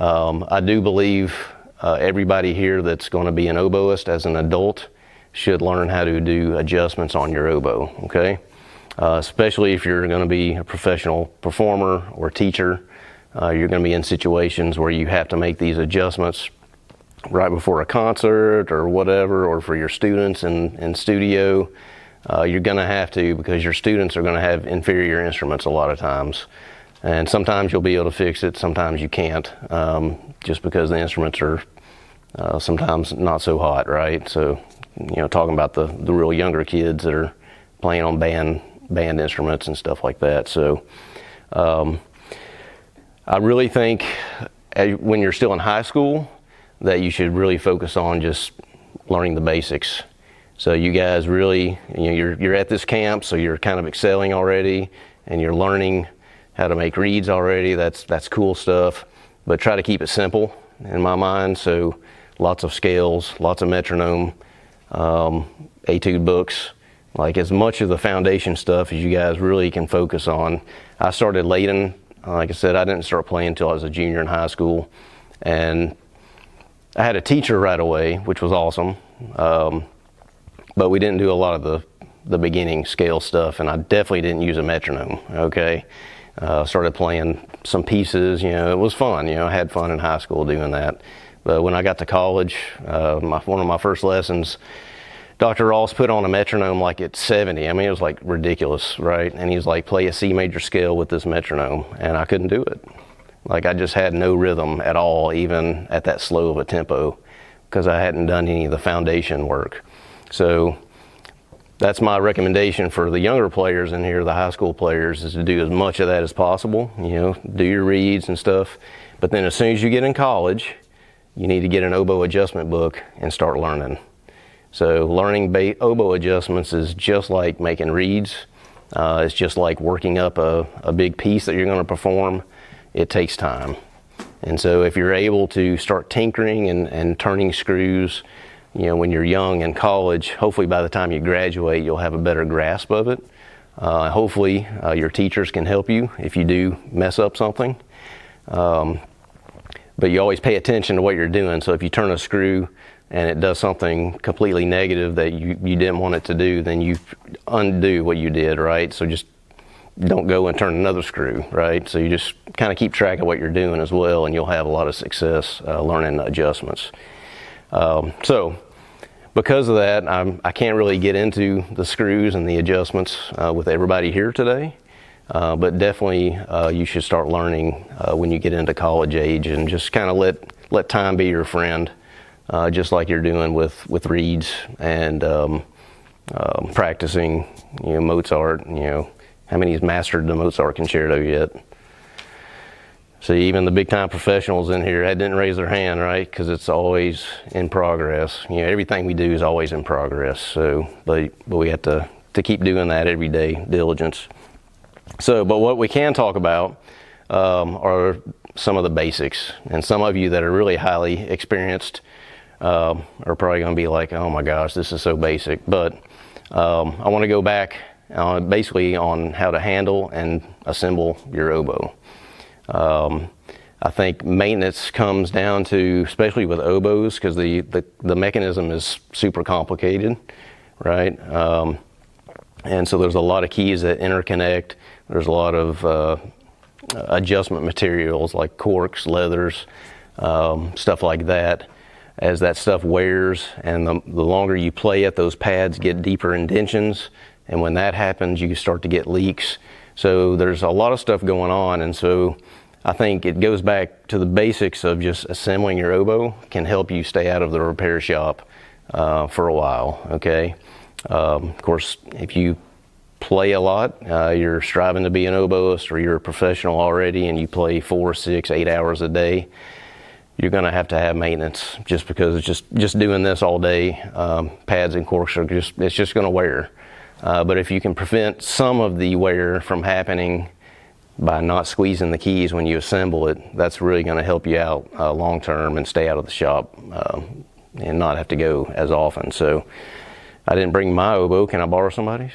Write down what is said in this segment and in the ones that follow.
I do believe everybody here that's going to be an oboist as an adult should learn how to do adjustments on your oboe, okay? Especially if you're going to be a professional performer or teacher, you're going to be in situations where you have to make these adjustments right before a concert or whatever, or for your students in studio. You're going to have to, because your students are going to have inferior instruments a lot of times. And sometimes you'll be able to fix it, sometimes you can't, just because the instruments are sometimes not so hot, right? So, you know, talking about the real younger kids that are playing on band instruments and stuff like that. So I really think when you're still in high school that you should really focus on just learning the basics. So you guys really, you know, you're at this camp, so you're kind of excelling already and you're learning how to make reeds already. That's cool stuff, but try to keep it simple in my mind. So lots of scales, lots of metronome, etude books, like as much of the foundation stuff as you guys really can focus on. I started late in, like I said, I didn't start playing until I was a junior in high school, and I had a teacher right away, which was awesome, but we didn't do a lot of the beginning scale stuff, and I definitely didn't use a metronome, okay? Started playing some pieces, you know, it was fun, you know, I had fun in high school doing that. But when I got to college, one of my first lessons, Dr. Ross put on a metronome like at 70. I mean, it was like ridiculous, right? And he was like, play a C major scale with this metronome, and I couldn't do it. Like I just had no rhythm at all, even at that slow of a tempo, because I hadn't done any of the foundation work. So that's my recommendation for the younger players in here, the high school players, is to do as much of that as possible, you know, do your reads and stuff. But then as soon as you get in college, you need to get an oboe adjustment book and start learning. So learning oboe adjustments is just like making reeds. It's just like working up a big piece that you're going to perform. It takes time. And so if you're able to start tinkering and turning screws, you know, when you're young in college, hopefully by the time you graduate, you'll have a better grasp of it. Hopefully your teachers can help you if you do mess up something. But you always pay attention to what you're doing. So if you turn a screw and it does something completely negative that you didn't want it to do, then you undo what you did, right? So just don't go and turn another screw, right? So you just kind of keep track of what you're doing as well, and you'll have a lot of success learning adjustments. So because of that, I can't really get into the screws and the adjustments with everybody here today. But definitely you should start learning when you get into college age, and just kind of let time be your friend, just like you're doing with reeds and practicing, you know, Mozart. You know, how many has mastered the Mozart concerto yet? See, even the big time professionals in here didn't raise their hand, right? Because it's always in progress. You know, everything we do is always in progress. So, but we have to keep doing that every day, diligence. So, but what we can talk about are some of the basics. And some of you that are really highly experienced are probably going to be like, oh my gosh, this is so basic. But I want to go back basically on how to handle and assemble your oboe. I think maintenance comes down to, especially with oboes, because the mechanism is super complicated, right? And so there's a lot of keys that interconnect. There's a lot of adjustment materials like corks, leathers, stuff like that. As that stuff wears and the longer you play it, those pads get deeper indentions. And when that happens, you start to get leaks. So there's a lot of stuff going on. And so I think it goes back to the basics of just assembling your oboe can help you stay out of the repair shop for a while, okay? Of course, if you play a lot, you're striving to be an oboist, or you're a professional already and you play 4, 6, 8 hours a day, you're going to have maintenance, just because it's just doing this all day, pads and corks are it's just going to wear. But if you can prevent some of the wear from happening by not squeezing the keys when you assemble it, that's really going to help you out long term and stay out of the shop and not have to go as often. So I didn't bring my oboe. Can I borrow somebody's?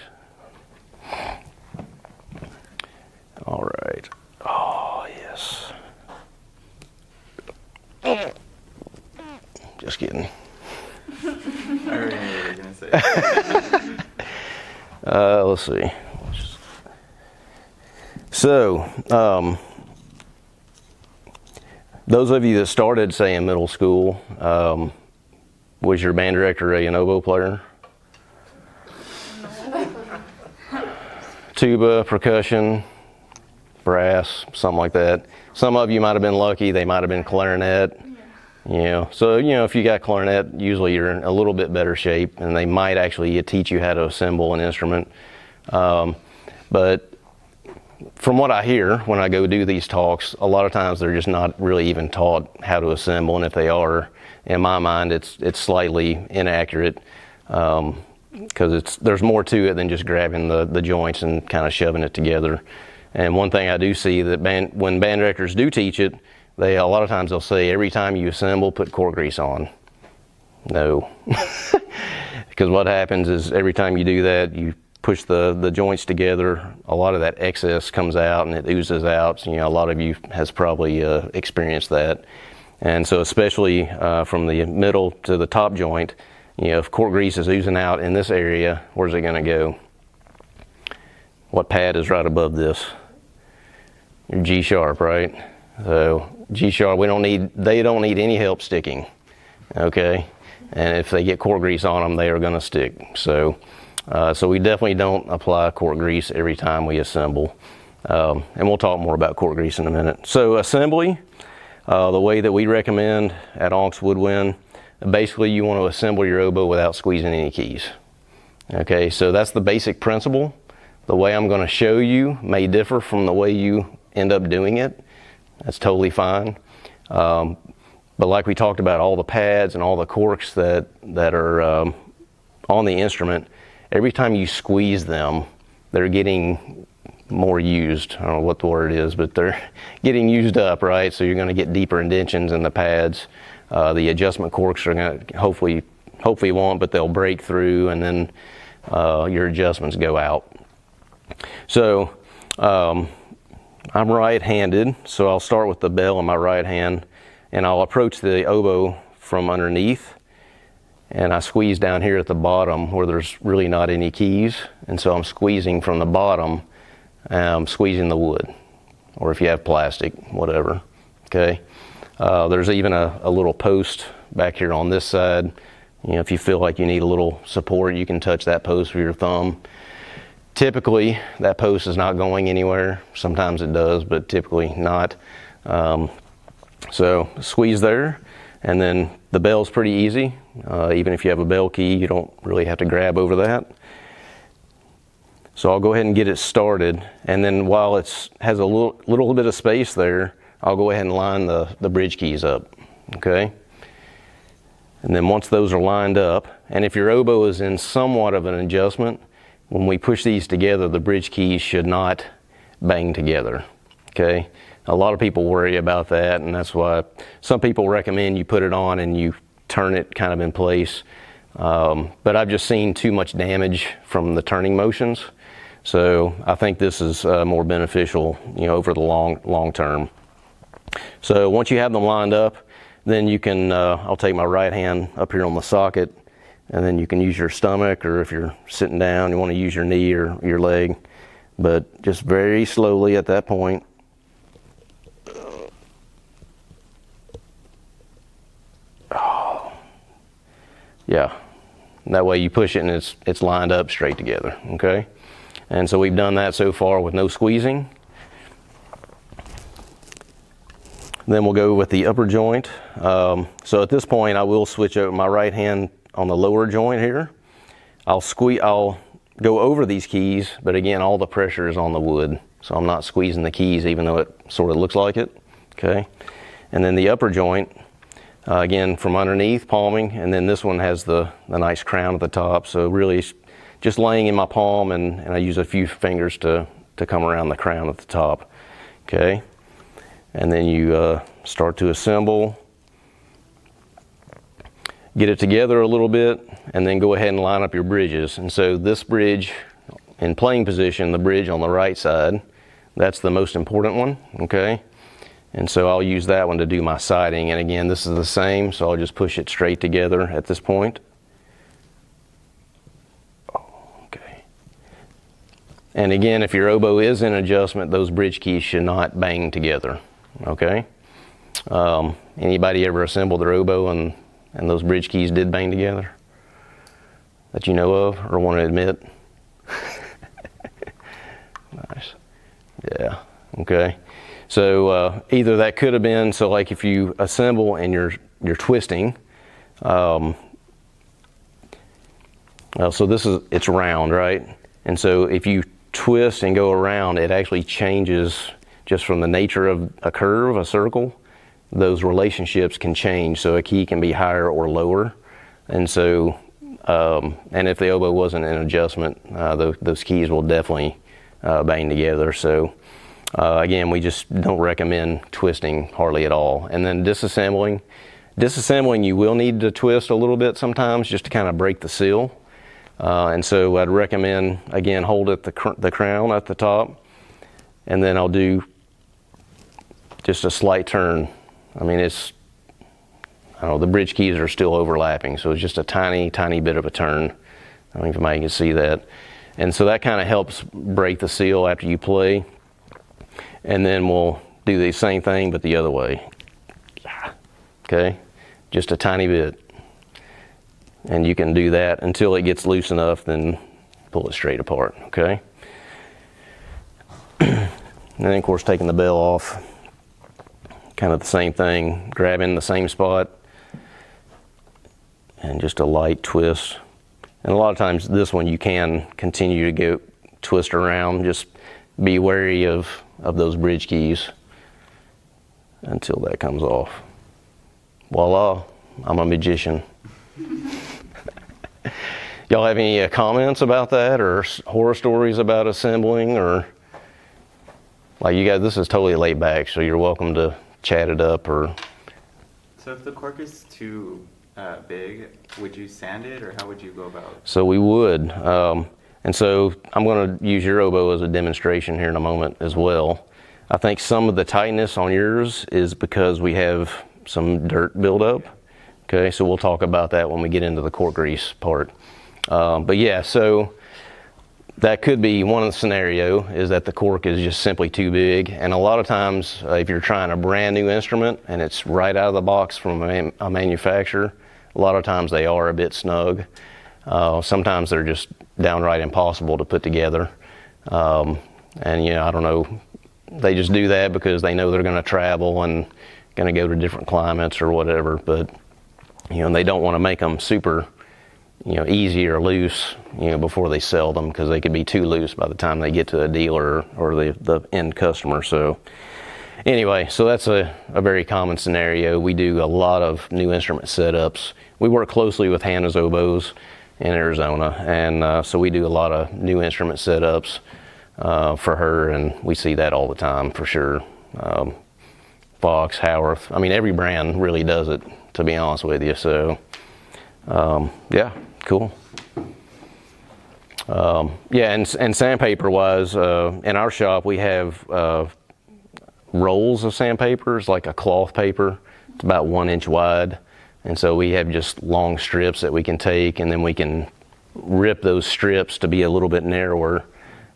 All right. Oh, yes. Just kidding. I already knew what you were gonna say. Let's see. So, those of you that started, say, in middle school, was your band director an oboe player? Tuba, percussion, brass, something like that. Some of you might have been lucky, they might have been clarinet. Yeah. You know, so, you know, if you got clarinet, usually you're in a little bit better shape, and they might actually teach you how to assemble an instrument. But from what I hear when I go do these talks, a lot of times they're just not really even taught how to assemble, and if they are, in my mind, it's slightly inaccurate, because there's more to it than just grabbing the joints and kind of shoving it together. And one thing I do see that when band directors do teach it, a lot of times they'll say, every time you assemble, put cork grease on. No, because what happens is every time you do that, you push the joints together, a lot of that excess comes out and it oozes out. So, you know, a lot of you has probably experienced that. And so especially from the middle to the top joint, you know, if cork grease is oozing out in this area, where's it gonna go? What pad is right above this? Your G sharp, right? So G sharp, they don't need any help sticking, okay? And if they get cork grease on them, they are gonna stick. So. So we definitely don't apply cork grease every time we assemble. And we'll talk more about cork grease in a minute. So assembly, the way that we recommend at Onks Woodwind, basically you want to assemble your oboe without squeezing any keys. Okay, so that's the basic principle. The way I'm going to show you may differ from the way you end up doing it. That's totally fine. But like we talked about, all the pads and all the corks that are on the instrument, every time you squeeze them, they're getting more used. I don't know what the word is, but they're getting used up, right? So you're going to get deeper indentions in the pads. The adjustment corks are going to hopefully won't, but they'll break through, and then your adjustments go out. So I'm right-handed, so I'll start with the bell in my right hand, and I'll approach the oboe from underneath. And I squeeze down here at the bottom where there's really not any keys. And so I'm squeezing from the bottom, I'm squeezing the wood, or if you have plastic, whatever, okay? There's even a little post back here on this side. You know, if you feel like you need a little support, you can touch that post with your thumb. Typically, that post is not going anywhere. Sometimes it does, but typically not. So squeeze there, and then the bell's pretty easy. Even if you have a bell key, you don't really have to grab over that. So I'll go ahead and get it started. And then while it has a little bit of space there, I'll go ahead and line the bridge keys up, okay? And then once those are lined up, and if your oboe is in somewhat of an adjustment, when we push these together, the bridge keys should not bang together, okay? A lot of people worry about that, and that's why some people recommend you put it on and you turn it kind of in place. But I've just seen too much damage from the turning motions. So I think this is more beneficial, you know, over the long term. So once you have them lined up, then you can, I'll take my right hand up here on the socket, and then you can use your stomach, or if you're sitting down, you want to use your knee or your leg, but just very slowly at that point. Yeah, that way you push it and it's lined up straight together, okay? And so we've done that so far with no squeezing. Then we'll go with the upper joint. So at this point, I will switch over my right hand on the lower joint here. I'll go over these keys, but again, all the pressure is on the wood. So I'm not squeezing the keys, even though it sort of looks like it, okay? And then the upper joint, again, from underneath, palming, and then this one has the nice crown at the top. So really just laying in my palm, and I use a few fingers to come around the crown at the top. Okay, and then you start to assemble, get it together a little bit, and then go ahead and line up your bridges. And so this bridge, in playing position, the bridge on the right side, that's the most important one, okay? And so I'll use that one to do my siding. And again, this is the same, so I'll just push it straight together at this point. Okay. And again, if your oboe is in adjustment, those bridge keys should not bang together, okay? Anybody ever assembled their oboe and those bridge keys did bang together? That you know of or want to admit? Nice. Yeah, okay. So either that could have been, so like if you assemble and you're twisting, so this is, it's round, right? And so if you twist and go around, it actually changes just from the nature of a curve, a circle, those relationships can change. So a key can be higher or lower. And so, and if the oboe wasn't in adjustment, those keys will definitely bang together. So again, we just don't recommend twisting hardly at all. And then disassembling. Disassembling, you will need to twist a little bit sometimes just to kind of break the seal. And so I'd recommend, again, hold at the crown at the top, and then I'll do just a slight turn. I mean, it's, I don't know, the bridge keys are still overlapping, so it's just a tiny, tiny bit of a turn. I don't know if anybody can see that. And so that kind of helps break the seal after you play. And then we'll do the same thing, but the other way. Okay, just a tiny bit. And you can do that until it gets loose enough, then pull it straight apart, okay? And then of course, taking the bell off, kind of the same thing, grabbing the same spot, and just a light twist. And a lot of times this one, you can continue to go twist around, just be wary of those bridge keys until that comes off. Voila, I'm a magician. Y'all have any comments about that or horror stories about assembling? Or like you guys, this is totally laid back, so you're welcome to chat it up. Or so if the cork is too big, would you sand it or how would you go about it? So we would. And so I'm going to use your oboe as a demonstration here in a moment as well. I think some of the tightness on yours is because we have some dirt buildup. Okay, so we'll talk about that when we get into the cork grease part. But yeah, so that could be one of the scenario is that the cork is just simply too big. And a lot of times if you're trying a brand new instrument and it's right out of the box from a manufacturer, a lot of times they are a bit snug. Sometimes they're just downright impossible to put together. And you know, I don't know, they just do that because they know they're going to travel and going to go to different climates or whatever, but you know, and they don't want to make them super, you know, easy or loose, you know, before they sell them because they could be too loose by the time they get to a dealer or the end customer. So anyway, so that's a very common scenario. We do a lot of new instrument setups. We work closely with Hannah's Oboes in Arizona, and so we do a lot of new instrument setups for her, and we see that all the time for sure. Fox, Howarth, I mean every brand really does it, to be honest with you. So yeah, cool. Yeah, and sandpaper wise, in our shop we have rolls of sandpapers, like a cloth paper. It's about 1 inch wide. And so we have just long strips that we can take, and then we can rip those strips to be a little bit narrower.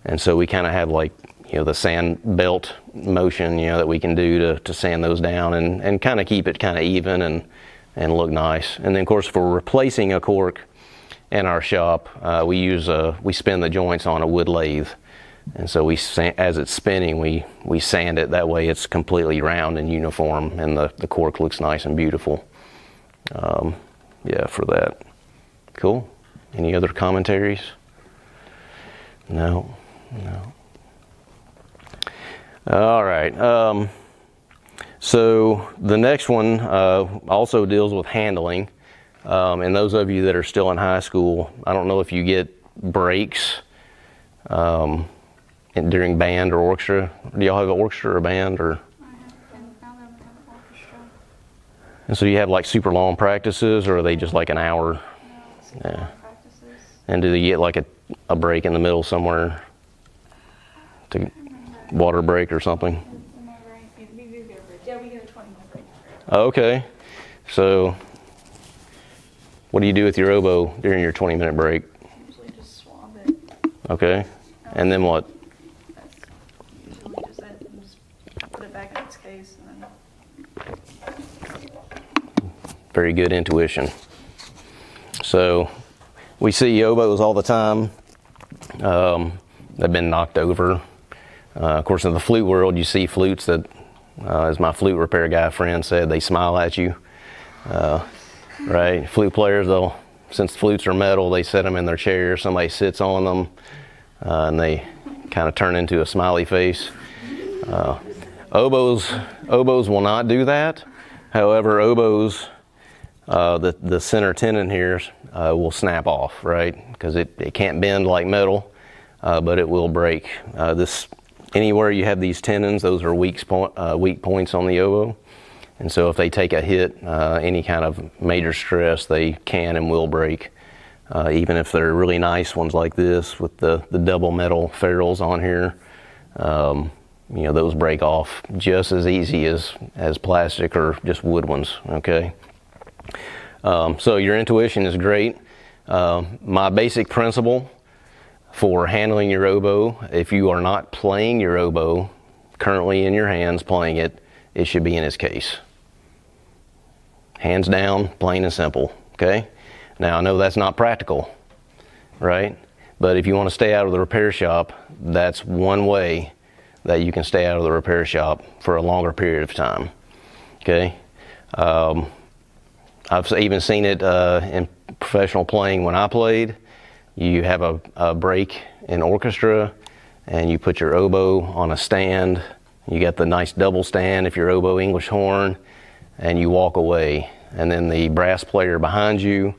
And so we kind of have like, you know, the sand belt motion, you know, that we can do to sand those down and kind of keep it kind of even and look nice. And then of course, if we're replacing a cork in our shop, we spin the joints on a wood lathe. And so we, as it's spinning, we sand it. That way it's completely round and uniform, and the cork looks nice and beautiful. Yeah, for that. Cool. Any other commentaries? No, no. All right. So the next one also deals with handling. And those of you that are still in high school, I don't know if you get breaks during band or orchestra. Do y'all have an orchestra or band or? And so you have like super long practices, or are they just like an hour? No, yeah. Practices. And do they get like a break in the middle somewhere? To water break or something? Am I right? Maybe Okay. So what do you do with your oboe during your 20-minute break? Usually just swab it. Okay. And then what? That's usually just that. Just put it back in its case. And then... Very good intuition. So we see oboes all the time. They've been knocked over. Of course, in the flute world, you see flutes that, as my flute repair guy friend said, they smile at you. Right? Flute players, they'll, since flutes are metal, they set them in their chair. Somebody sits on them, and they kind of turn into a smiley face. Oboes will not do that. However, oboes, the center tenon here will snap off, right? Because it can't bend like metal. But it will break. Anywhere you have these tenons, those are weak points on the oboe. And so if they take a hit, any kind of major stress, they can and will break. Even if they're really nice ones like this with the double metal ferrules on here, you know, those break off just as easy as plastic or just wood ones, okay? So your intuition is great. My basic principle for handling your oboe, if you are not playing your oboe currently in your hands playing it, it should be in its case. Hands down, plain and simple, okay? Now I know that's not practical, right? But if you want to stay out of the repair shop, that's one way that you can stay out of the repair shop for a longer period of time, okay? I've even seen it in professional playing when I played. You have a break in orchestra and you put your oboe on a stand. You got the nice double stand if you're oboe English horn, and you walk away. And then the brass player behind you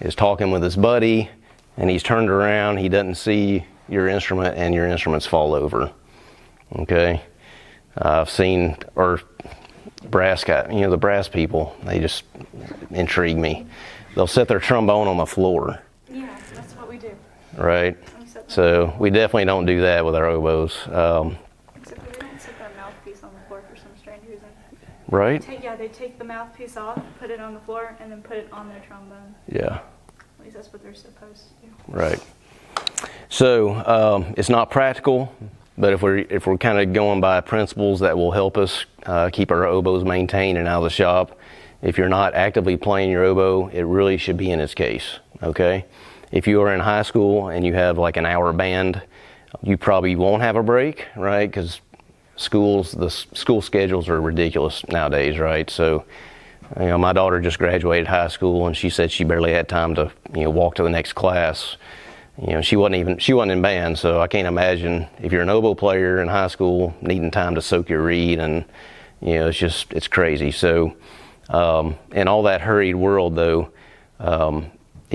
is talking with his buddy and he's turned around, he doesn't see your instrument and your instruments fall over, okay? I've seen, or brass guy, you know, the brass people, they just intrigue me. They'll set their trombone on the floor. Right, so we definitely don't do that with our oboes. Except we don't set that mouthpiece on the floor for some strange reason. Right? They take the mouthpiece off, put it on the floor, and then put it on their trombone. Yeah. At least that's what they're supposed to do. Right. So it's not practical, but if we're kind of going by principles that will help us keep our oboes maintained and out of the shop, if you're not actively playing your oboe, it really should be in its case, okay? If you are in high school and you have like an hour band, you probably won't have a break, right? Because the school schedules are ridiculous nowadays, right? So, you know, my daughter just graduated high school and she said she barely had time to, you know, walk to the next class. You know, she wasn't in band, so I can't imagine if you're an oboe player in high school needing time to soak your reed, and, you know, it's crazy. So, in all that hurried world though,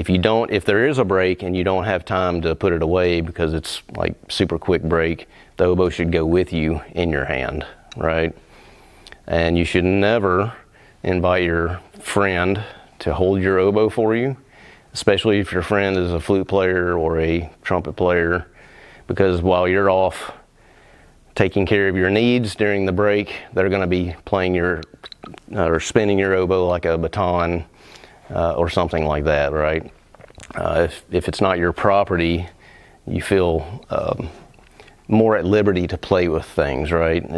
if there is a break and you don't have time to put it away because it's like super quick break, the oboe should go with you in your hand, right? And you should never invite your friend to hold your oboe for you, especially if your friend is a flute player or a trumpet player, because while you're off taking care of your needs during the break, they're going to be playing or spinning your oboe like a baton, or something like that, right? If it's not your property, you feel more at liberty to play with things, right?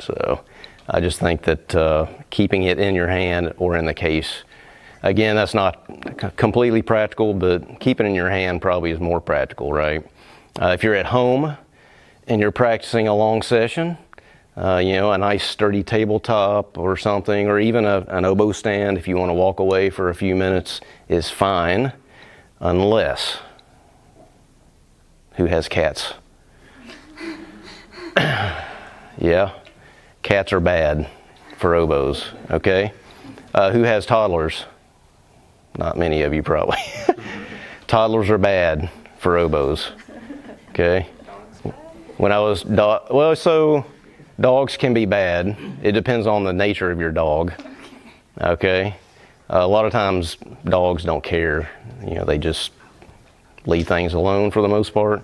So I just think that keeping it in your hand or in the case, again, that's not completely practical, but keeping it in your hand probably is more practical, right? If you're at home and you're practicing a long session, you know, a nice sturdy tabletop or something, or even an oboe stand if you want to walk away for a few minutes is fine, unless, who has cats? Yeah, cats are bad for oboes, okay? Who has toddlers? Not many of you probably. Toddlers are bad for oboes, okay? Dogs can be bad. It depends on the nature of your dog, okay? A lot of times dogs don't care. You know, they just leave things alone for the most part.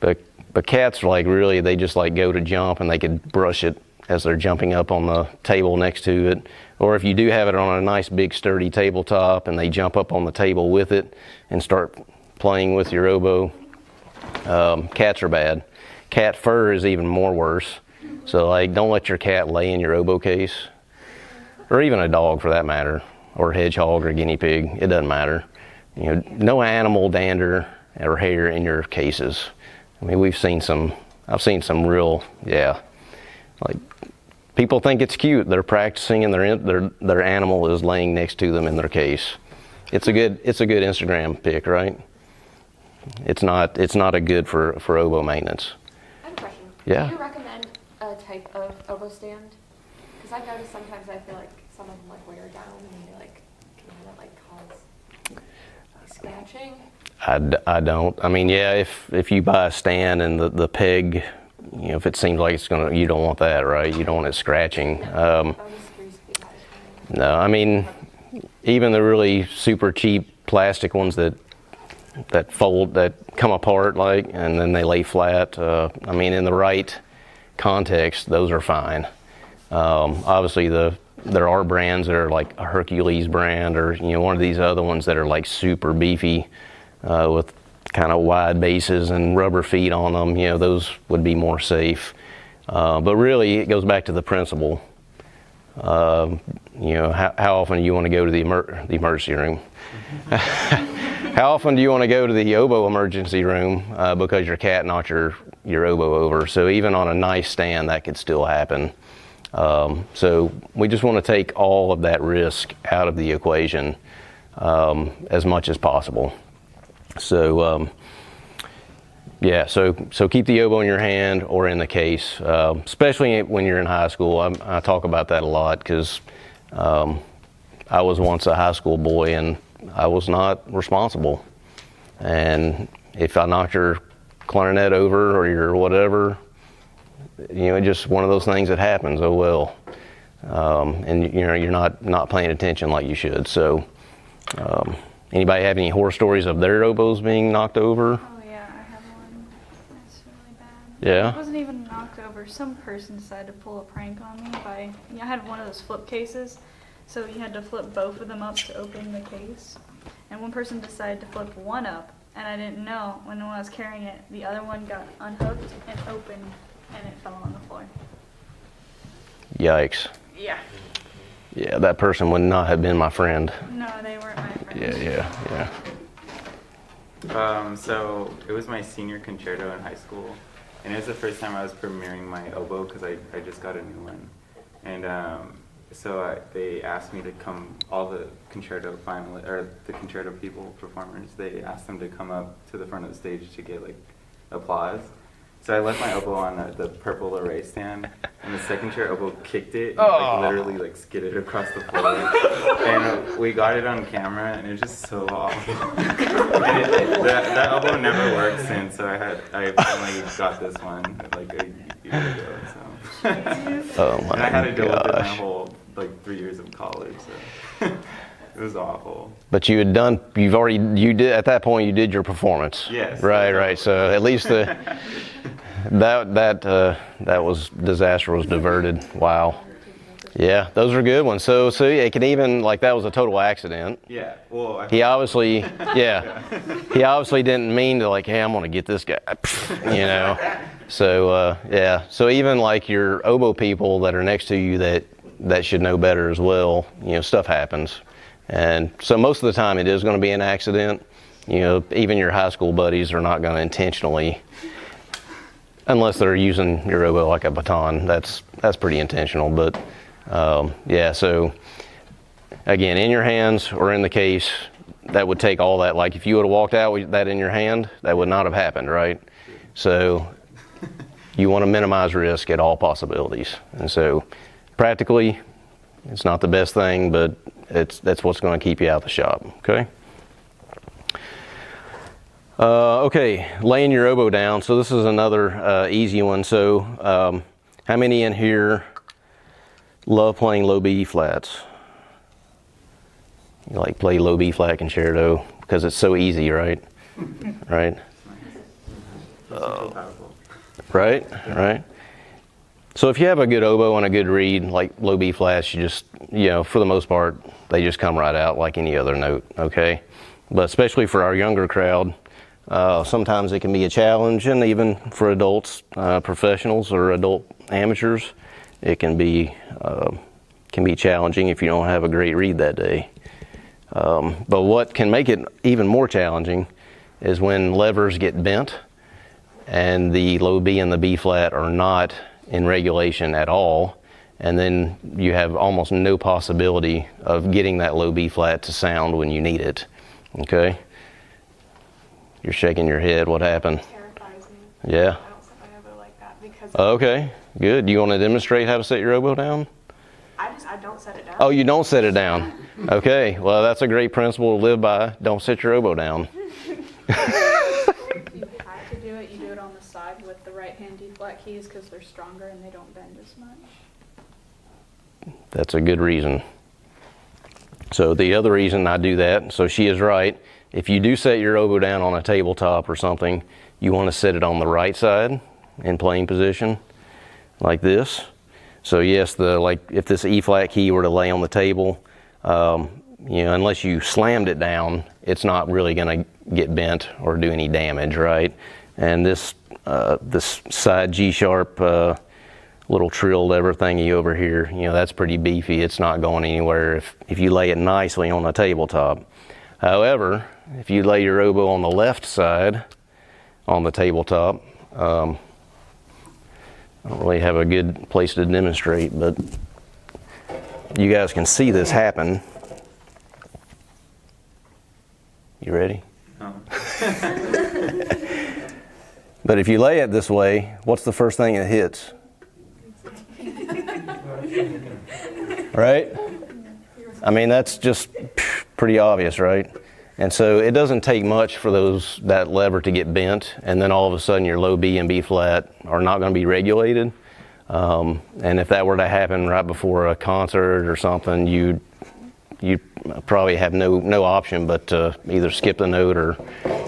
But cats, like, really, they just like go to jump and they could brush it as they're jumping up on the table next to it, Or if you do have it on a nice big sturdy tabletop and they jump up on the table with it and start playing with your oboe, cats are bad. Cat fur is even more worse. So like, don't let your cat lay in your oboe case, or even a dog for that matter, or a hedgehog or a guinea pig, it doesn't matter. You know, no animal dander or hair in your cases. I mean, we've seen some, I've seen some real, yeah, like people think it's cute. They're practicing and their animal is laying next to them in their case. It's a good Instagram pic, right? It's not a good for oboe maintenance. I have a question. Yeah. Do you recommend a type of oboe stand? Because I've noticed sometimes I feel like some of them like wear down and they like kind of like cause scratching. I don't. I mean, yeah, if you buy a stand and the peg, you know, if it seems like it's gonna, you don't want that, right? You don't want it scratching. No, no, I mean, even the really super cheap plastic ones that fold, that come apart like, and then they lay flat. I mean, in the right context, those are fine. Obviously, there are brands that are like a Hercules brand, or you know, one of these other ones that are like super beefy with kind of wide bases and rubber feet on them. You know, those would be more safe. But really, it goes back to the principle. You know, how often do you want to go to the emergency room? How often do you want to go to the oboe emergency room because your cat knocked your oboe over? So even on a nice stand, that could still happen. So we just want to take all of that risk out of the equation as much as possible. So yeah, so keep the oboe in your hand or in the case, especially when you're in high school. I talk about that a lot because I was once a high school boy and I was not responsible, and if I knocked your clarinet over or your whatever, you know, just one of those things that happens. Oh well, and you know, you're not paying attention like you should. So, anybody have any horror stories of their oboes being knocked over? Oh yeah, I have one. That's really bad. Yeah. I wasn't even knocked over. Some person decided to pull a prank on me by. You know, I had one of those flip cases. So you had to flip both of them up to open the case. And one person decided to flip one up, and I didn't know. When I was carrying it, the other one got unhooked and opened, and it fell on the floor. Yikes. Yeah. Yeah, that person would not have been my friend. No, they weren't my friend. Yeah. So it was my senior concerto in high school, and it was the first time I was premiering my oboe because I just got a new one. And, so they asked me to come, all the concerto finalists, or the concerto people, performers, they asked them to come up to the front of the stage to get like applause. So I left my oboe on the purple Loree stand, and the second chair oboe kicked it, and like, literally like skidded across the floor. And we got it on camera, and it was just so awful. And that oboe never worked since, so I finally got this one like a year ago. So. Oh my, and I had to deal with it my whole like 3 years of college. So. It was awful. But you had done, you did, at that point, you did your performance. Yes. Right, right. So at least the, that was, disaster was diverted. Wow. Yeah, those are good ones. So it can even, like, that was a total accident. Yeah. Well, he obviously, he obviously didn't mean to, like, hey, I'm going to get this guy, you know. So, yeah. So even, like, your oboe people that are next to you that should know better as well, you know, stuff happens. And so most of the time it is going to be an accident. You know, even your high school buddies are not going to intentionally, unless they're using your oboe like a baton. That's pretty intentional. But yeah, so again, in your hands or in the case, that would take all that. Like if you would have walked out with that in your hand, that would not have happened, right? So you want to minimize risk at all possibilities. And so practically, it's not the best thing, but that's what's going to keep you out of the shop, okay? Okay, laying your oboe down. So this is another easy one. So how many in here love playing low B flats? You like play low B flat concerto because it's so easy, right? Right? Right? So if you have a good oboe and a good reed, like low B flats, you just, you know, for the most part, they just come right out like any other note, okay? But especially for our younger crowd, sometimes it can be a challenge, and even for adults, professionals or adult amateurs, it can be challenging if you don't have a great reed that day. But what can make it even more challenging is when levers get bent and the low B and the B flat are not in regulation at all, and then you have almost no possibility of getting that low B flat to sound when you need it. Okay, you're shaking your head. What happened? It terrifies me. Yeah. I don't set my oboe like that because. Okay, good. You want to demonstrate how to set your oboe down? I don't set it down. Oh, you don't set it down. Okay, well, that's a great principle to live by. Don't set your oboe down. If you have to do it, you do it on the side with the right-hand D-flat keys because they're stronger and they don't bend as much. That's a good reason. So the other reason I do that, so she is right, if you do set your oboe down on a tabletop or something, you want to set it on the right side in playing position like this. So yes, like if this E-flat key were to lay on the table, you know, unless you slammed it down, it's not really going to get bent or do any damage, right? And this side G-sharp little trill lever thingy over here, you know, that's pretty beefy. It's not going anywhere if you lay it nicely on a tabletop. However, if you lay your oboe on the left side on the tabletop, I don't really have a good place to demonstrate, but you guys can see this happen. You ready? No. But if you lay it this way, what's the first thing it hits? Right? I mean, that's just pretty obvious, right? And so it doesn't take much for that lever to get bent, and then all of a sudden your low B and B flat are not going to be regulated. And if that were to happen right before a concert or something, you'd probably have no option but to either skip the note or,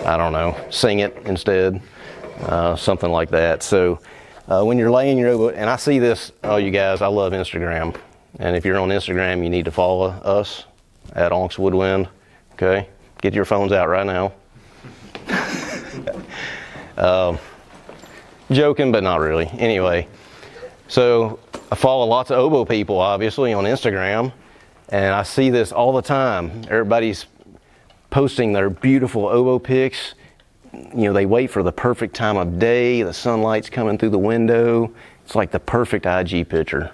I don't know, sing it instead, something like that. So when you're laying your oboe, and I see this, oh, you guys, I love Instagram. And if you're on Instagram, you need to follow us at Onks Woodwind, okay? Get your phones out right now. Joking, but not really. Anyway, so I follow lots of oboe people, obviously, on Instagram, and I see this all the time. Everybody's posting their beautiful oboe pics. You know, they wait for the perfect time of day. The sunlight's coming through the window. It's like the perfect IG picture.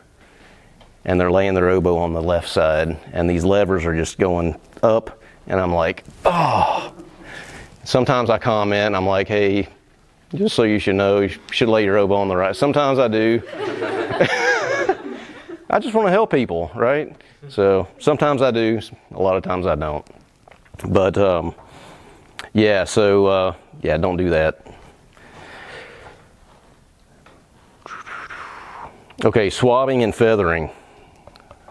And they're laying their oboe on the left side, and these levers are just going up. And I'm like, oh. Sometimes I comment, I'm like, hey, just so you should know, you should lay your oboe on the right. Sometimes I do. I just want to help people, right? So sometimes I do, a lot of times I don't. But yeah, so yeah, don't do that. Okay, swabbing and feathering.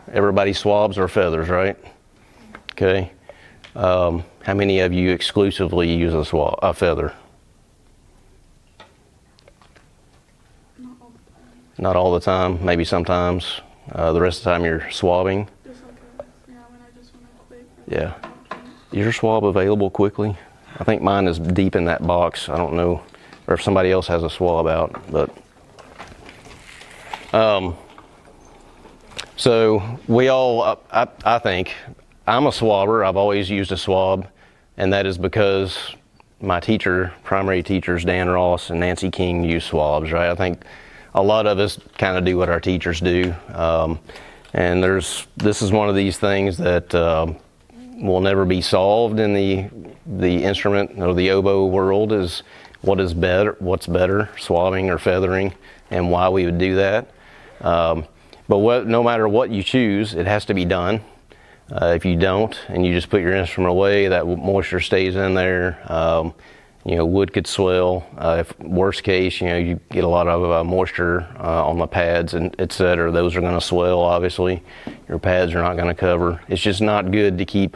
Everybody swabs or feathers, right? Okay. How many of you exclusively use a feather? Not all the time. Maybe sometimes. The rest of the time you're swabbing. Just like a, yeah, when I just want to click. Yeah. Is your swab available quickly? I think mine is deep in that box. I don't know, or if somebody else has a swab out, but. So we all, I think. I'm a swabber, I've always used a swab, and that is because my primary teachers, Dan Ross and Nancy King, use swabs, right? I think a lot of us kind of do what our teachers do. And this is one of these things that will never be solved in the instrument or the oboe world, is what's better, swabbing or feathering, and why we would do that. But no matter what you choose, it has to be done. If you don't, and you just put your instrument away, that moisture stays in there. You know, wood could swell. If worst case, you know, you get a lot of moisture on the pads and etc. Those are going to swell. Obviously, your pads are not going to cover. It's just not good to keep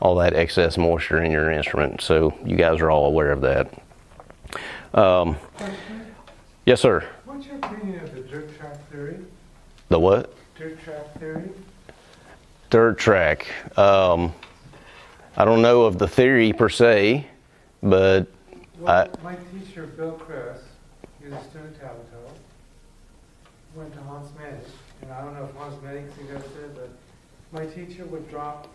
all that excess moisture in your instrument. So you guys are all aware of that. Yes, sir. What What's your opinion of the dirt track theory? The what? Dirt track theory. Dirt track. I don't know of the theory per se, but my teacher, Bill Chris, he was a student at Tabato, went to Hans-Medic, and I don't know if Hans-Medic suggested it, but my teacher would drop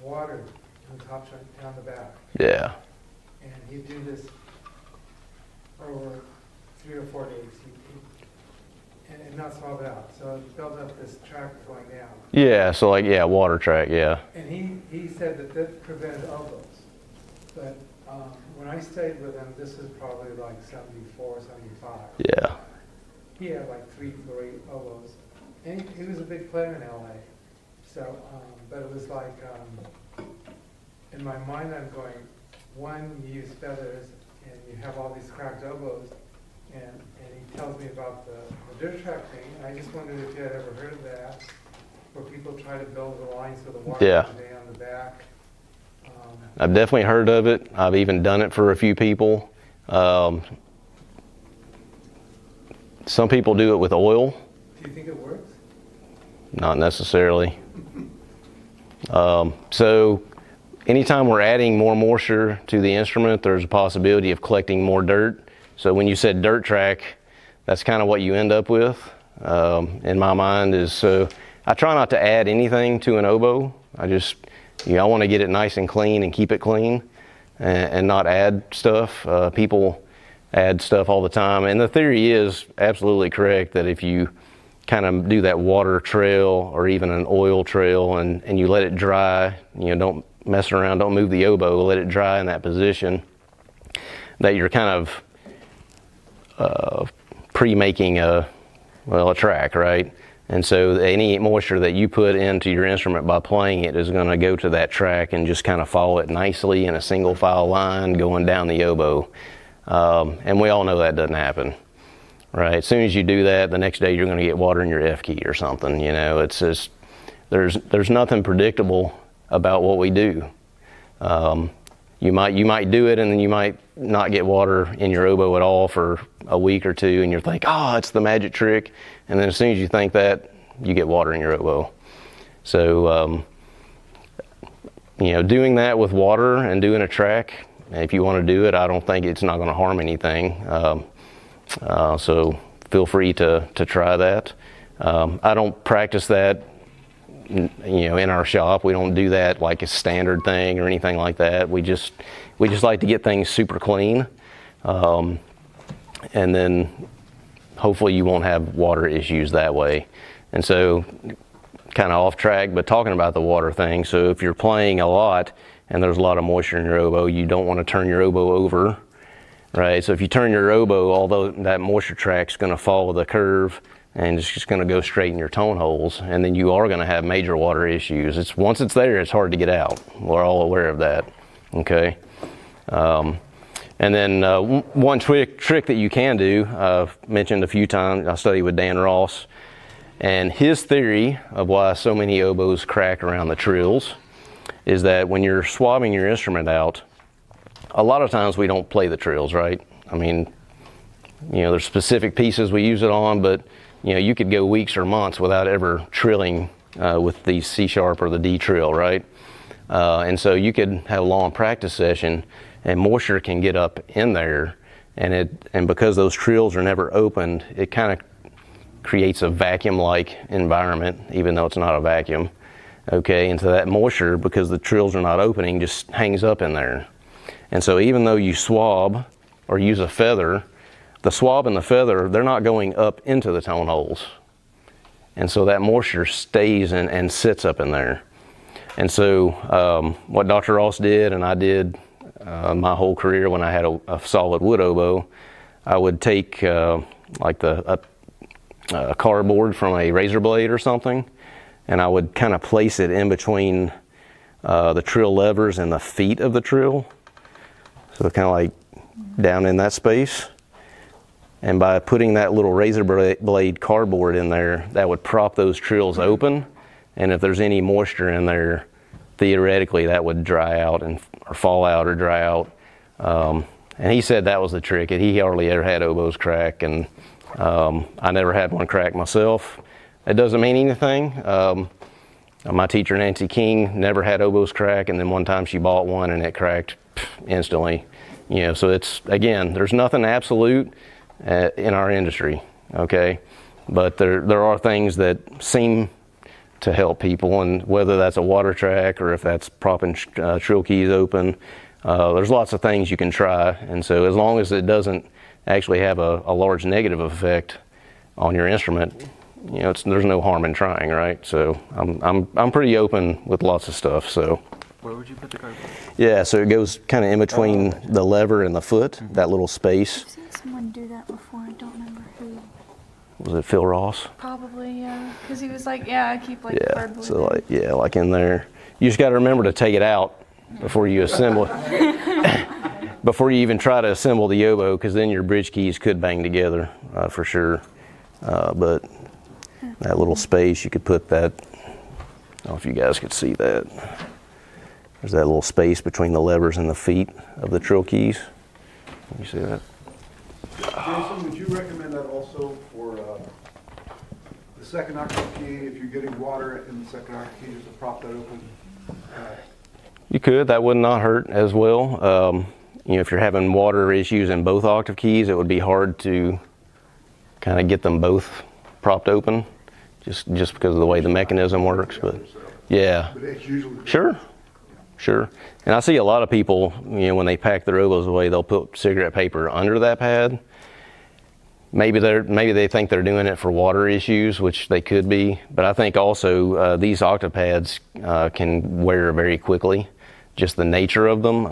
water from the top down the back. Yeah. And he'd do this over 3 or 4 days. And not solve it out. So it built up this track going down. Yeah, so like, yeah, water track, yeah. And he said that that prevented elbows. But when I stayed with him, this was probably like 74, 75. Yeah. He had like 3 elbows. And he was a big player in LA. So, but it was like, in my mind I'm going, one, you use feathers and you have all these cracked elbows. And he tells me about the dirt track thing. I just wondered if you had ever heard of that, where people try to build the lines so the water comes down the back. I've definitely heard of it. I've even done it for a few people. Some people do it with oil. Do you think it works? Not necessarily. So anytime we're adding more moisture to the instrument, there's a possibility of collecting more dirt. So when you said dirt track, that's kind of what you end up with, in my mind. Is so I try not to add anything to an oboe. I just, you know, I want to get it nice and clean and keep it clean, and not add stuff. People add stuff all the time, and the theory is absolutely correct that if you kind of do that water trail or even an oil trail and you let it dry, you know, don't mess around, don't move the oboe, let it dry in that position, that you're kind of pre-making a track, right? And so any moisture that you put into your instrument by playing it is going to go to that track and just kind of follow it nicely in a single file line going down the oboe. And we all know that doesn't happen, right? As soon as you do that, the next day you're going to get water in your F key or something. You know, it's just, there's nothing predictable about what we do. You might do it and then you might not get water in your oboe at all for a week or two, and you're thinking, oh, it's the magic trick. And then as soon as you think that, you get water in your oboe. So, you know, doing that with water and doing a track, if you want to do it, I don't think it's not going to harm anything. So feel free to try that. I don't practice that, you know, in our shop. We don't do that like a standard thing or anything like that. We just like to get things super clean, and then hopefully you won't have water issues that way. And so, kind of off track, but talking about the water thing, so if you're playing a lot and there's a lot of moisture in your oboe, you don't want to turn your oboe over, right? So if you turn your oboe, although that moisture track's going to follow the curve, and it's just going to go straight in your tone holes, and then you are going to have major water issues. It's, once it's there, it's hard to get out. We're all aware of that, okay? And then one trick that you can do, I've mentioned a few times, I studied with Dan Ross, and his theory of why so many oboes crack around the trills is that when you're swabbing your instrument out, a lot of times we don't play the trills, right? I mean, you know, there's specific pieces we use it on, but you know, you could go weeks or months without ever trilling with the C-sharp or the D trill, right? And so you could have a long practice session and moisture can get up in there, and because those trills are never opened, it kind of creates a vacuum-like environment, even though it's not a vacuum, okay? And so that moisture, because the trills are not opening, just hangs up in there. And so even though you swab or use a feather, the swab and the feather, they're not going up into the tone holes. And so that moisture stays and sits up in there. And so what Dr. Ross did, and I did my whole career when I had a solid wood oboe, I would take like a cardboard from a razor blade or something, and I would kind of place it in between the trill levers and the feet of the trill. So kind of like down in that space. And by putting that little razor blade cardboard in there, that would prop those trills open. And if there's any moisture in there, theoretically that would dry out and or fall out or dry out. And he said that was the trick. He hardly ever had oboes crack, and I never had one crack myself. It doesn't mean anything. My teacher, Nancy King, never had oboes crack, and then one time she bought one and it cracked instantly. You know, so it's, again, there's nothing absolute in our industry, okay? But there are things that seem to help people, and whether that's a water track or if that's propping shrill keys open, there's lots of things you can try. And so as long as it doesn't actually have a large negative effect on your instrument, you know, there's no harm in trying, right? So I'm pretty open with lots of stuff. So where would you put the cardboard? Yeah, so it goes kind of in between the lever and the foot, that little space. I've seen someone do that before. I don't remember who. Was it Phil Ross? Probably, yeah. Because he was like, yeah, I keep like cardboard. So like, yeah, like in there. You just got to remember to take it out before you assemble it. Before you even try to assemble the oboe, because then your bridge keys could bang together for sure. But that little space, you could put that. I don't know if you guys could see that. There's that little space between the levers and the feet of the trill keys. Can you see that? Jason, would you recommend that also for the second octave key? If you're getting water in the second octave key, just to prop that open. You could. That would not hurt as well. You know, if you're having water issues in both octave keys, it would be hard to kind of get them both propped open, just because of the way the mechanism works. But yeah, sure, sure. And I see a lot of people, you know, when they pack their oboes away, they'll put cigarette paper under that pad. Maybe they think they're doing it for water issues, which they could be. But I think also these octave pads can wear very quickly. Just the nature of them,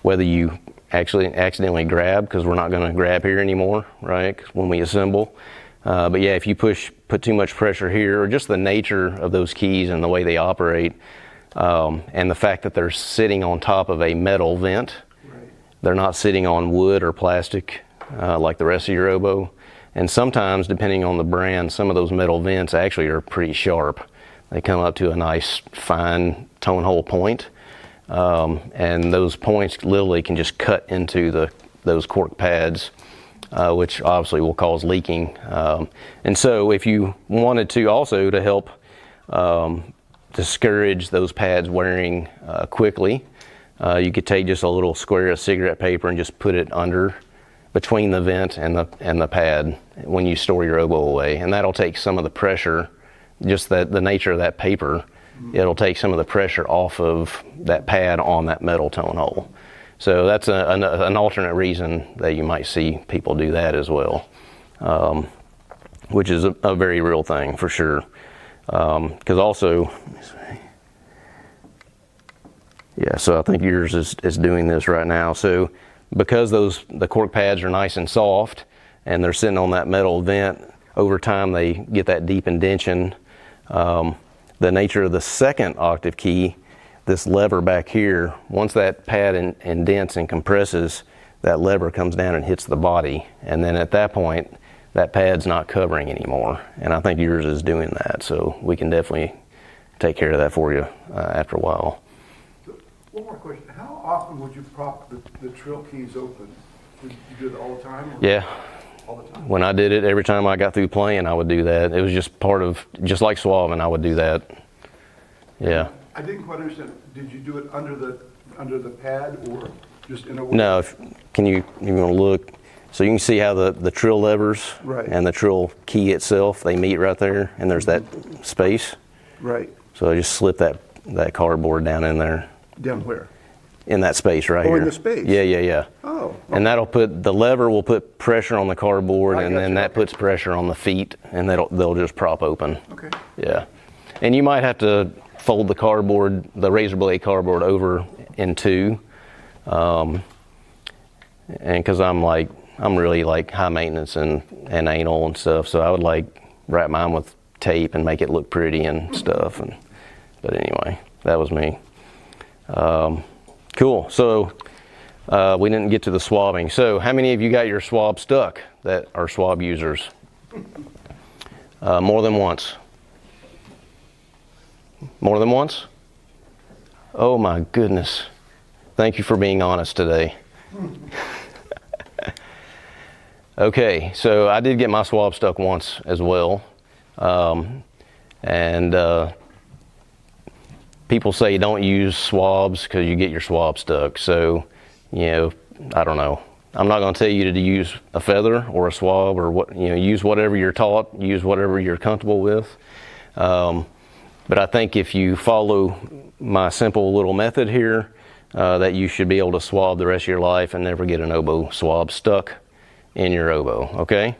whether you actually accidentally grab, because we're not going to grab here anymore, right, when we assemble. But yeah, if you put too much pressure here, or just the nature of those keys and the way they operate, and the fact that they're sitting on top of a metal vent, right. They're not sitting on wood or plastic like the rest of your oboe. And sometimes, depending on the brand, some of those metal vents actually are pretty sharp. They come up to a nice fine tone hole point. And those points literally can just cut into those cork pads, which obviously will cause leaking. And so if you wanted to also to help discourage those pads wearing quickly, you could take just a little square of cigarette paper and just put it under between the vent and the pad when you store your oboe away. And that'll take some of the pressure, just the nature of that paper. It'll take some of the pressure off of that pad on that metal tone hole. So that's an alternate reason that you might see people do that as well, which is a very real thing for sure. Because also, let me see. Yeah, so I think yours is doing this right now. So because the cork pads are nice and soft and they're sitting on that metal vent, over time they get that deep indention. The nature of the second octave key, this lever back here, once that pad indents and compresses, that lever comes down and hits the body. And then at that point, that pad's not covering anymore. And I think yours is doing that. So we can definitely take care of that for you after a while. One more question. How often would you prop the trill keys open? Would you do it all the time? Or? Yeah. All the time. When I did it, every time I got through playing, I would do that. It was just part of, just like swabbing, I would do that. Yeah. I didn't quite understand. Did you do it under the pad or just in a way? No. You're gonna look. So you can see how the trill levers and the trill key itself, they meet right there, and there's that space. Right. So I just slip that cardboard down in there. Down where? In that space right here. Oh, in the space? Yeah, yeah, yeah. Oh. Okay. And that'll put, the lever will put pressure on the cardboard, and then that puts pressure on the feet, and they'll just prop open. Okay. Yeah. And you might have to fold the cardboard, the razor blade cardboard over in two. And because I'm really like high maintenance and anal and stuff, so I would like wrap mine with tape and make it look pretty and stuff. But anyway, that was me. Cool. So we didn't get to the swabbing. So how many of you got your swab stuck that are swab users? More than once? More than once? Oh my goodness. Thank you for being honest today. Okay, so I did get my swab stuck once as well. People say don't use swabs because you get your swab stuck. So, you know, I don't know. I'm not going to tell you to use a feather or a swab or what, you know, use whatever you're taught, use whatever you're comfortable with. But I think if you follow my simple little method here, that you should be able to swab the rest of your life and never get an oboe swab stuck in your oboe, okay?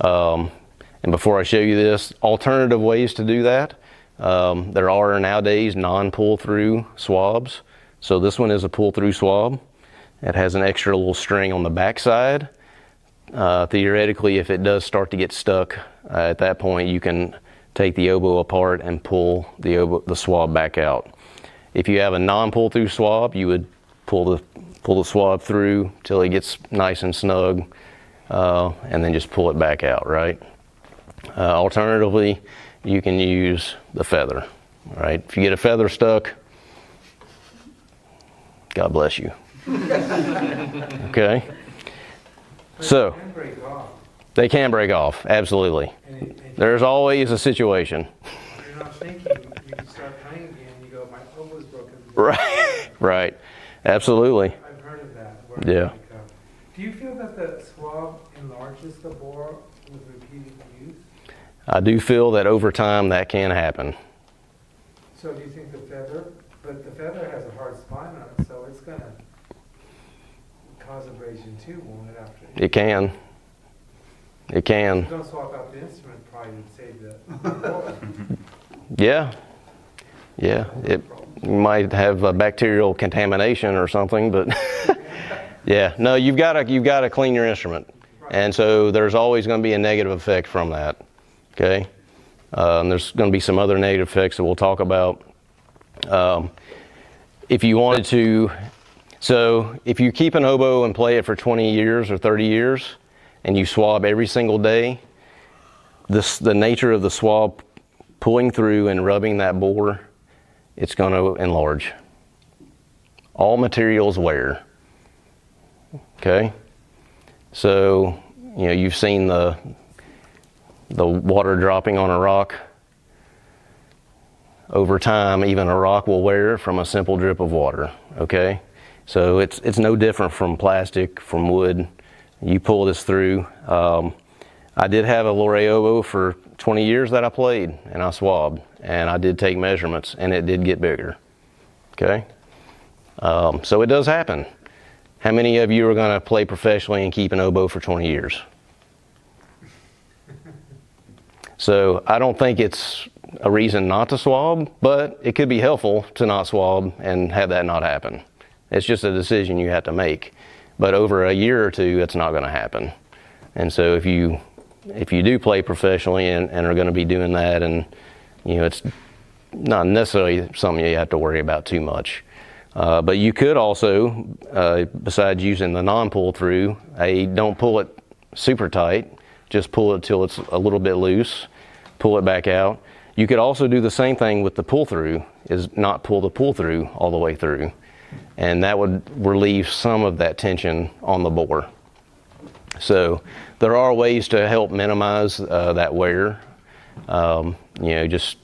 And before I show you this, alternative ways to do that, there are nowadays non-pull-through swabs. So this one is a pull-through swab. It has an extra little string on the backside. Theoretically, if it does start to get stuck, at that point you can take the oboe apart and pull the swab back out. If you have a non-pull-through swab, you would pull the swab through till it gets nice and snug, and then just pull it back out, right? Alternatively, you can use the feather, right? If you get a feather stuck, God bless you. Okay? So, they can break off, absolutely. There's always a situation. You're not thinking, you can start playing again, you go, my elbow's broken. Right, right, absolutely. I've heard of that. Yeah. Do you feel that the swab enlarges the bore with repeated use? I do feel that over time that can happen. So do you think the feather, but the feather has a hard spine on it, so it's going to cause abrasion too, won't it, after? It can. It can. Don't swap out the instrument, probably would save that. Yeah. Yeah. It might have a bacterial contamination or something, but yeah. No, you've got to clean your instrument. And so there's always going to be a negative effect from that. Okay? And there's going to be some other negative effects that we'll talk about. If you wanted to, so if you keep an oboe and play it for 20 years or 30 years, and you swab every single day, the nature of the swab pulling through and rubbing that bore, it's going to enlarge. All materials wear. Okay? So, you know, you've seen the water dropping on a rock. Over time, even a rock will wear from a simple drip of water. Okay? So it's no different from plastic, from wood. You pull this through. I did have a Loree oboe for 20 years that I played, and I swabbed, and I did take measurements, and it did get bigger. Okay? So it does happen. How many of you are going to play professionally and keep an oboe for 20 years? So I don't think it's a reason not to swab, but it could be helpful to not swab and have that not happen. It's just a decision you have to make. But over a year or two, it's not going to happen. And so if you do play professionally and are going to be doing that, and you know, it's not necessarily something you have to worry about too much. But you could also, besides using the non-pull through, don't pull it super tight, just pull it till it's a little bit loose, pull it back out. You could also do the same thing with the pull through, is not pull the pull through all the way through. And that would relieve some of that tension on the bore. So there are ways to help minimize that wear. You know, just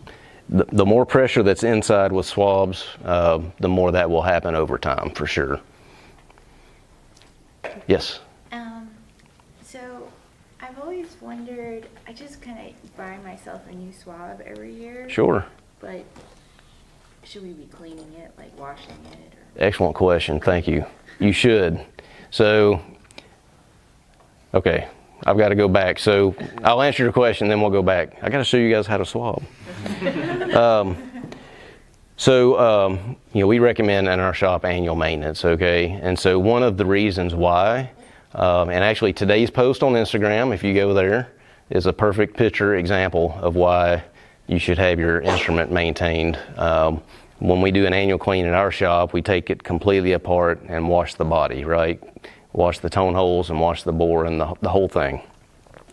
the more pressure that's inside with swabs, the more that will happen over time for sure. Yes? So I've always wondered, I just kind of buy myself a new swab every year. Sure. But should we be cleaning it, like washing it? Or? Excellent question. Thank you. You should. So, okay, I've got to go back. So I'll answer your question, then we'll go back. I got to show you guys how to swab. You know, we recommend in our shop annual maintenance, okay? And so one of the reasons why, and actually today's post on Instagram, if you go there, is a perfect picture example of why you should have your instrument maintained. When we do an annual clean in our shop, we take it completely apart and wash the body, right? Wash the tone holes and wash the bore and the whole thing.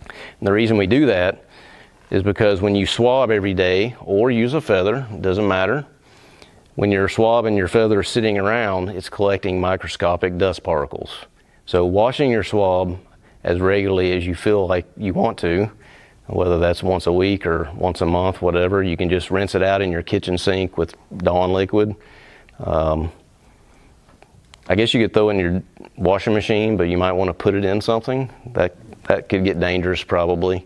And the reason we do that is because when you swab every day or use a feather, doesn't matter, When you're swabbing your feather sitting around, it's collecting microscopic dust particles. So washing your swab as regularly as you feel like you want to, whether that's once a week or once a month, whatever, you can just rinse it out in your kitchen sink with Dawn liquid. I guess you could throw in your washing machine, but you might want to put it in something. That could get dangerous probably.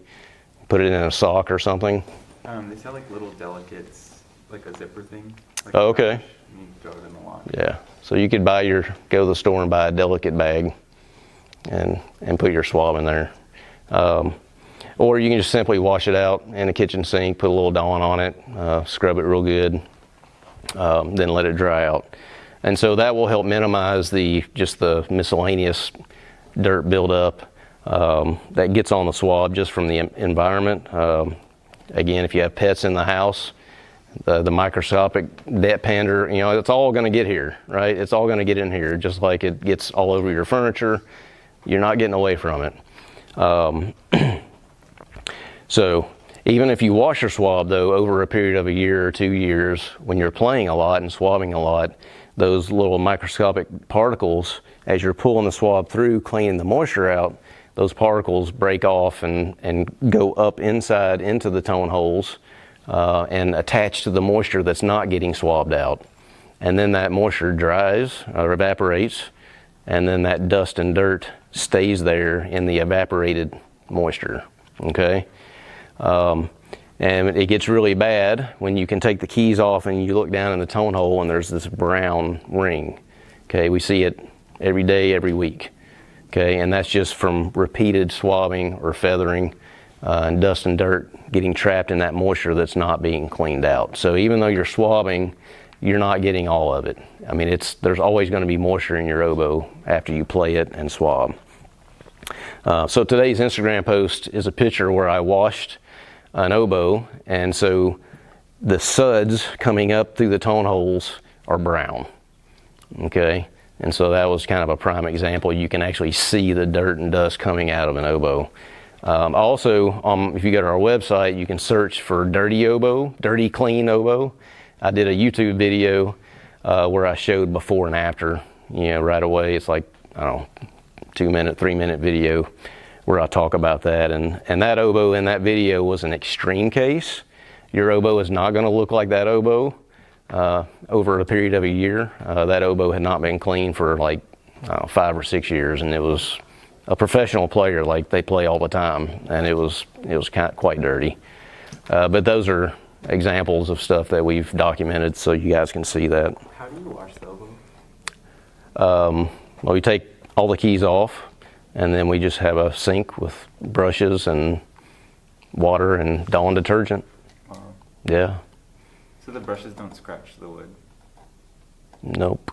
Put it in a sock or something. They sell like little delicates, like a zipper thing. Like oh, okay. And you throw it in the wash. Yeah. So you could buy go to the store and buy a delicate bag and put your swab in there. Or you can just simply wash it out in the kitchen sink, put a little Dawn on it, scrub it real good, then let it dry out. And so that will help minimize just the miscellaneous dirt buildup that gets on the swab just from the environment. Again, if you have pets in the house, the microscopic debt pander, you know, it's all going to get here, right? It's all going to get in here, just like it gets all over your furniture. You're not getting away from it. So even if you wash your swab, though, over a period of a year or 2 years, when you're playing a lot and swabbing a lot, those little microscopic particles, as you're pulling the swab through, cleaning the moisture out, those particles break off and go up inside into the tone holes and attach to the moisture that's not getting swabbed out. And then that moisture dries or evaporates, and then that dust and dirt stays there in the evaporated moisture, okay? And it gets really bad when you can take the keys off and you look down in the tone hole and there's this brown ring. Okay, we see it every day, every week. Okay, and that's just from repeated swabbing or feathering and dust and dirt getting trapped in that moisture that's not being cleaned out. So even though you're swabbing, you're not getting all of it. I mean, there's always going to be moisture in your oboe after you play it and swab. So today's Instagram post is a picture where I washed an oboe, and so the suds coming up through the tone holes are brown, okay? And so that was kind of a prime example. You can actually see the dirt and dust coming out of an oboe. Also, if you go to our website, you can search for dirty oboe, dirty clean oboe. I did a YouTube video where I showed before and after, you know, right away. It's like, I don't know, 2-minute, 3-minute video where I talk about that. And that oboe in that video was an extreme case. Your oboe is not going to look like that oboe over a period of a year. That oboe had not been cleaned for like 5 or 6 years, and it was a professional player, like they play all the time, and it was kind of quite dirty. But those are examples of stuff that we've documented, so you guys can see that. How do you wash the oboe? Well, we take all the keys off, and then we just have a sink with brushes and water and Dawn detergent. Wow. Yeah. So the brushes don't scratch the wood? Nope.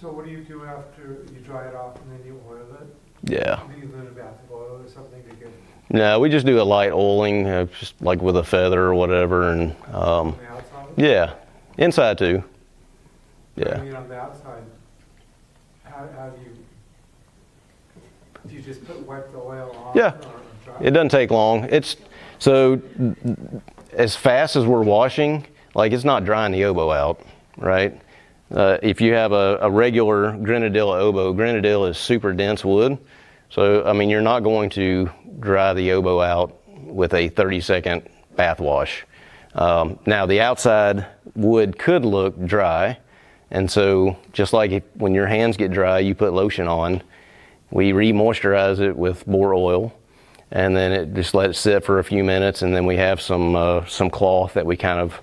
So what do you do after you dry it off and then you oil it? Yeah. Do you leave a bath of oil or something to get it? No, we just do a light oiling, just like with a feather or whatever. And on the outside? Yeah, inside too. Yeah. I mean, on the outside, how do you? Do you just wipe the oil off? Yeah, it doesn't take long. It's so as fast as we're washing, like it's not drying the oboe out, right? If you have a regular Grenadilla oboe, Grenadilla is super dense wood. So, I mean, you're not going to dry the oboe out with a 30-second bath wash. Now, the outside wood could look dry. And so just like when your hands get dry, you put lotion on. We re-moisturize it with boar oil, and then it just let it sit for a few minutes, and then we have some cloth that we kind of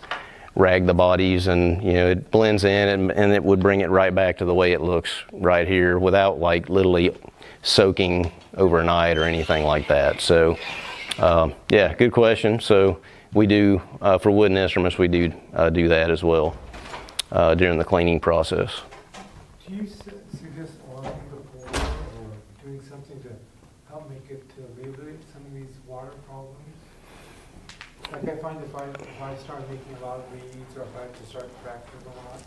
rag the bodies, and you know it blends in, and it would bring it right back to the way it looks right here without like literally soaking overnight or anything like that. So yeah, good question. So we do for wooden instruments, we do do that as well during the cleaning process. Do you suggest oil? Like I find if I start making a lot of reeds, or if I have to start fracturing a lot,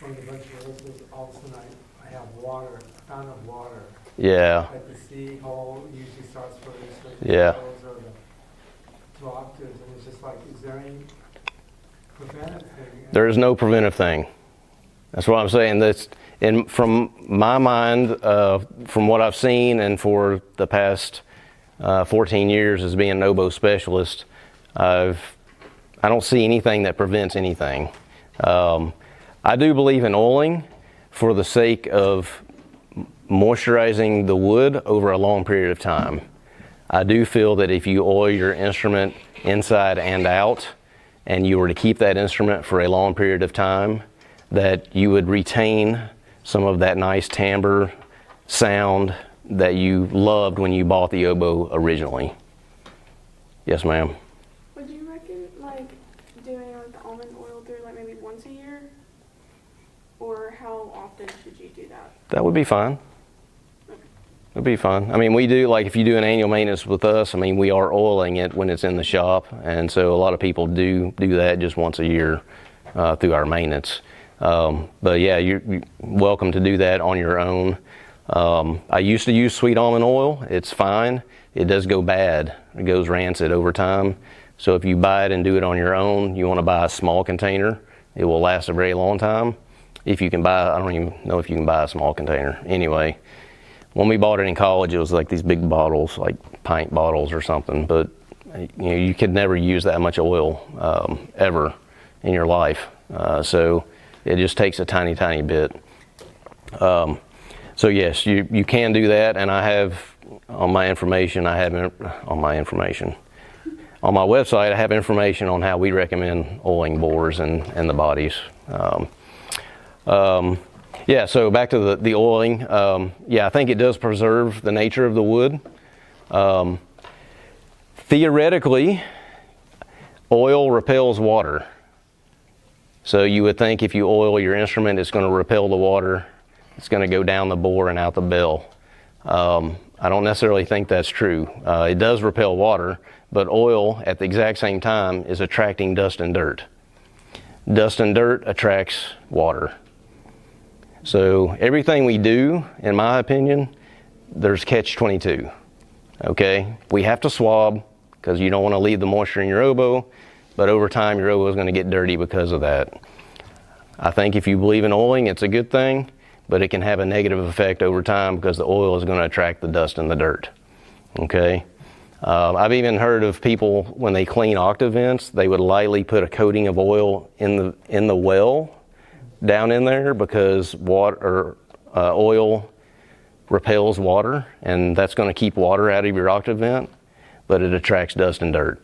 from a bunch of oils, all of a sudden I have water, a fountain of water. Yeah. Like the sea hole usually starts for the oils or the two octaves, and it's just like, is there any There is no preventive thing. That's what I'm saying. That's, and from my mind, from what I've seen, and for the past 14 years as being an oboe specialist, I don't see anything that prevents anything. I do believe in oiling for the sake of moisturizing the wood over a long period of time. I do feel that if you oil your instrument inside and out, and you were to keep that instrument for a long period of time, that you would retain some of that nice timbre sound that you loved when you bought the oboe originally. Yes, ma'am. Would you reckon like doing like the almond oil through like maybe once a year? Or how often should you do that? That would be fine. Okay. It would be fine. I mean, we do, like if you do an annual maintenance with us, I mean, we are oiling it when it's in the shop. And so a lot of people do that just once a year through our maintenance. But yeah, you're welcome to do that on your own. I used to use sweet almond oil. It's fine. It does go bad. It goes rancid over time. So if you buy it and do it on your own, you want to buy a small container. It will last a very long time. If you can buy, I don't even know if you can buy a small container. Anyway, when we bought it in college, it was like these big bottles, like pint bottles or something. But you know, you could never use that much oil ever in your life. So it just takes a tiny, tiny bit. So yes, you can do that, and I have on my information, on my website, I have information on how we recommend oiling bores and the bodies. Yeah, so back to the oiling. Yeah, I think it does preserve the nature of the wood. Theoretically, oil repels water. So you would think if you oil your instrument, it's going to repel the water. It's going to go down the bore and out the bell. I don't necessarily think that's true. It does repel water, but oil at the exact same time is attracting dust and dirt. Dust and dirt attracts water. So everything we do, in my opinion, there's catch-22, okay? We have to swab because you don't want to leave the moisture in your oboe, but over time your oboe is going to get dirty because of that. I think if you believe in oiling, it's a good thing, but it can have a negative effect over time because the oil is going to attract the dust and the dirt, okay? I've even heard of people, when they clean octave vents, they would lightly put a coating of oil in the well down in there because water, or, oil repels water, and that's going to keep water out of your octave vent, but it attracts dust and dirt.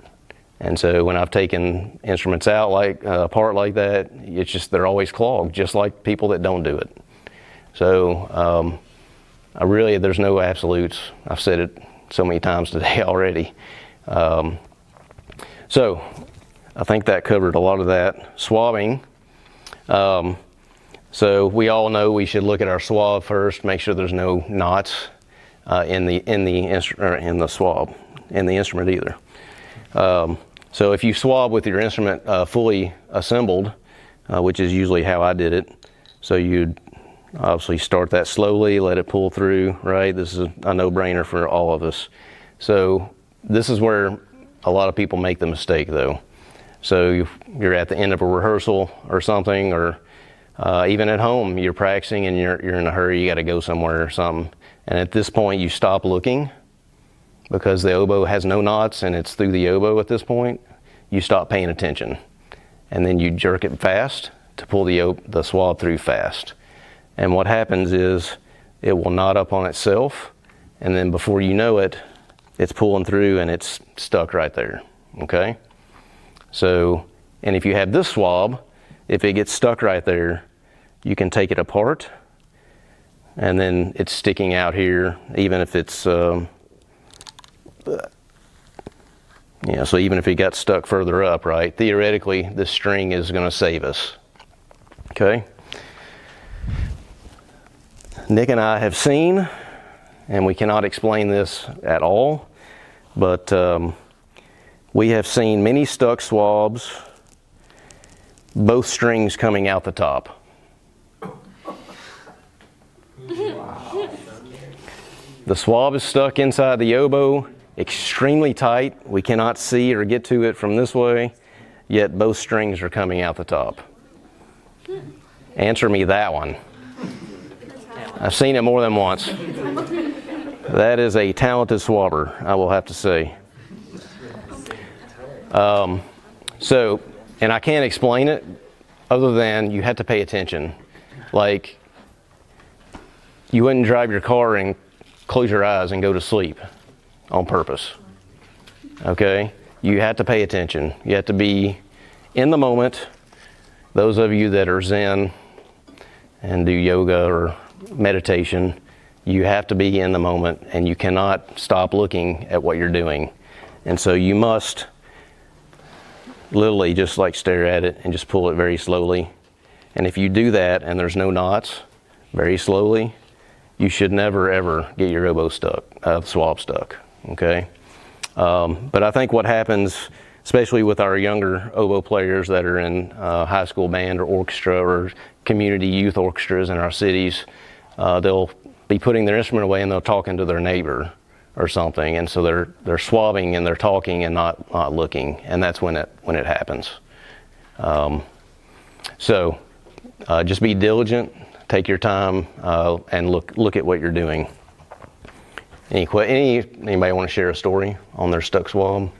And so when I've taken instruments out like apart like that, it's just they're always clogged, just like people that don't do it. So I really, there's no absolutes. I've said it so many times today already. So I think that covered a lot of that. Swabbing. So we all know we should look at our swab first, make sure there's no knots in the instrument either. So if you swab with your instrument fully assembled, which is usually how I did it, so you'd obviously start that slowly, let it pull through, right? This is a no-brainer for all of us. So this is where a lot of people make the mistake though. So you're at the end of a rehearsal or something, or even at home, you're practicing and you're in a hurry, you gotta go somewhere or something. And at this point you stop looking because the oboe has no knots and it's through the oboe at this point. You stop paying attention. And then you jerk it fast to pull the swab through fast. And what happens is it will knot up on itself. And then before you know it, it's pulling through and it's stuck right there, okay? So, and if you have this swab, if it gets stuck right there, you can take it apart and then it's sticking out here, even if it's, yeah, so even if it got stuck further up, right? Theoretically, this string is gonna save us, okay? Nick and I have seen, and we cannot explain this at all, but, we have seen many stuck swabs, both strings coming out the top. Wow. The swab is stuck inside the oboe, extremely tight. We cannot see or get to it from this way. yet both strings are coming out the top? Answer me that one. I've seen it more than once. That is a talented swabber, I will have to say. And I can't explain it other than you had to pay attention. Like, you wouldn't drive your car and close your eyes and go to sleep on purpose, okay? You had to pay attention. You had to be in the moment. Those of you that are Zen and do yoga or meditation, you have to be in the moment and you cannot stop looking at what you're doing. And so you must literally just like stare at it and just pull it very slowly. And if you do that and there's no knots, very slowly, you should never ever get your oboe stuck, swab stuck, okay? But I think what happens, especially with our younger oboe players that are in high school band or orchestra or community youth orchestras in our cities, they'll be putting their instrument away and they'll talking to their neighbor or something, and so they're swabbing and they're talking and not looking, and that's when it happens. Just be diligent, take your time, and look at what you're doing. Anybody want to share a story on their stuck swab?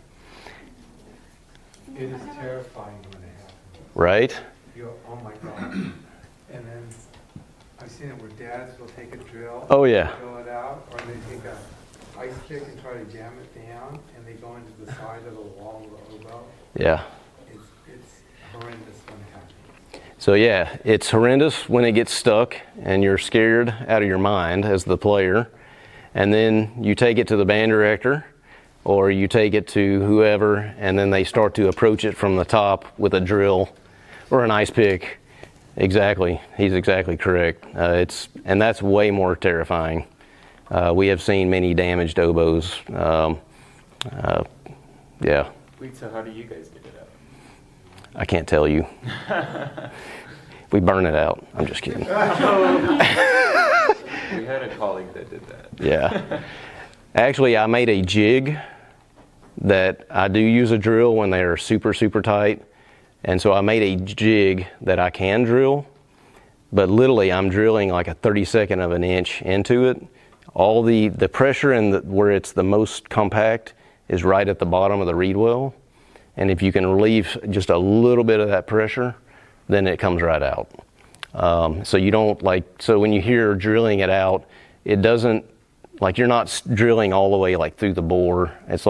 It is terrifying when it happens. Right? You're, oh my God. And then I've seen it where dads will take a drill. Oh yeah. Drill it out, or they take a ice pick and try to jam it down, and they go into the side of the wall of the oboe. Yeah. It's horrendous when it happens. So yeah, it's horrendous when it gets stuck, and you're scared out of your mind as the player. And then you take it to the band director or you take it to whoever, and then they start to approach it from the top with a drill or an ice pick. Exactly, he's exactly correct. And that's way more terrifying. We have seen many damaged oboes. Yeah. Wait, so how do you guys get it out? I can't tell you. We burn it out. I'm just kidding. We had a colleague that did that. Yeah. Actually, I made a jig that I do use a drill when they are super, super tight. And so I made a jig that I can drill, but literally I'm drilling like a 32nd of an inch into it. All the pressure and where it's the most compact is right at the bottom of the reed well. And if you can relieve just a little bit of that pressure, then it comes right out. So you don't so when you hear drilling it out, it doesn't, you're not drilling all the way through the bore. And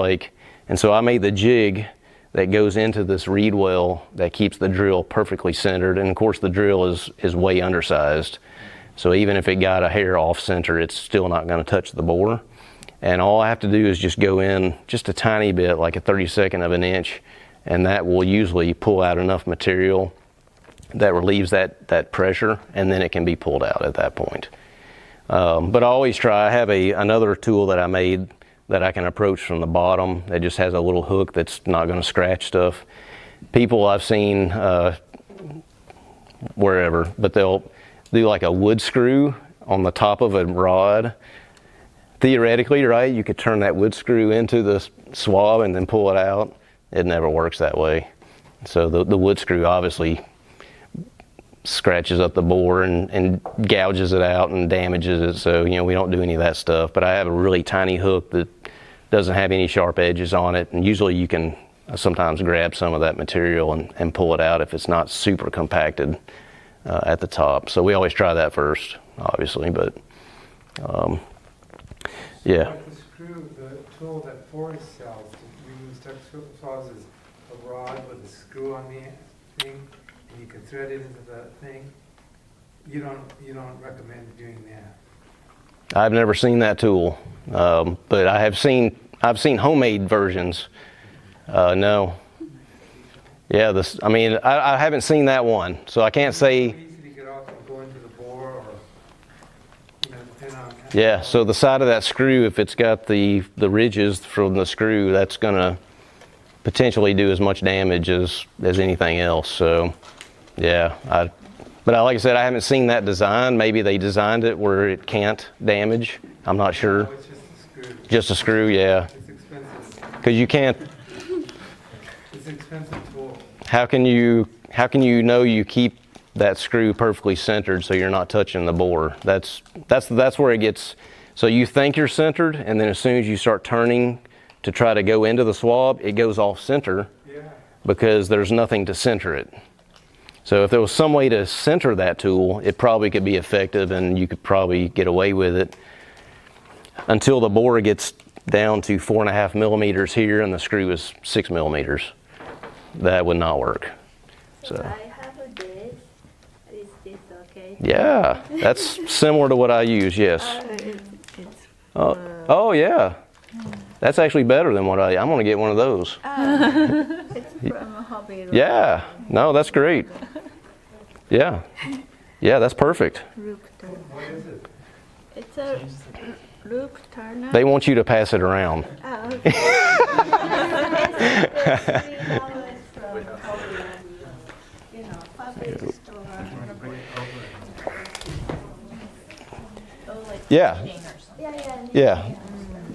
so I made the jig that goes into this reed well that keeps the drill perfectly centered. And of course the drill is way undersized. So even if it got a hair off center, it's still not gonna touch the bore. And all I have to do is just go in just a tiny bit, like a 32nd of an inch, and that will usually pull out enough material that relieves that pressure, and then it can be pulled out at that point. But I always try, I have another tool that I made that I can approach from the bottom that just has a little hook that's not gonna scratch stuff. People I've seen wherever, but they'll do like a wood screw on the top of a rod. Theoretically, right, you could turn that wood screw into the swab and then pull it out. It never works that way. So the wood screw obviously scratches up the bore and gouges it out and damages it, so we don't do any of that stuff. But I have a really tiny hook that doesn't have any sharp edges on it, and usually you can sometimes grab some of that material and pull it out if it's not super compacted at the top. So we always try that first, obviously, but yeah. Like the screw, the tool that Forrest sells, we use tuck saws as a rod with a screw on the thing. You can thread it into the thing. You don't recommend doing that. I've never seen that tool, but I've seen homemade versions. No. Yeah, I haven't seen that one, so I can't say. Easy to get off and go into the bore, or depend on. Yeah, so the side of that screw, if it's got the ridges from the screw, that's gonna potentially do as much damage as anything else. So. Yeah, but like I said, I haven't seen that design. Maybe they designed it where it can't damage. I'm not sure. No, it's just a screw. Just a screw, yeah. It's expensive. Because you can't. It's an expensive tool. How can you know you keep that screw perfectly centered so you're not touching the bore? That's where it gets. So you think you're centered, and then as soon as you start turning to try to go into the swab, it goes off center because there's nothing to center it. So if there was some way to center that tool, it probably could be effective and you could probably get away with it until the bore gets down to 4.5 millimeters here and the screw is 6 millimeters. That would not work. So I have a bit. Is this okay? Yeah, that's similar to what I use, yes. Oh yeah. That's actually better than what I'm going to get one of those. It's from a hobby. Yeah. No, that's great. Yeah. Yeah, that's perfect. Rook turner. What is it? It's a rook turner. They want you to pass it around. Oh, okay. Yeah. Yeah.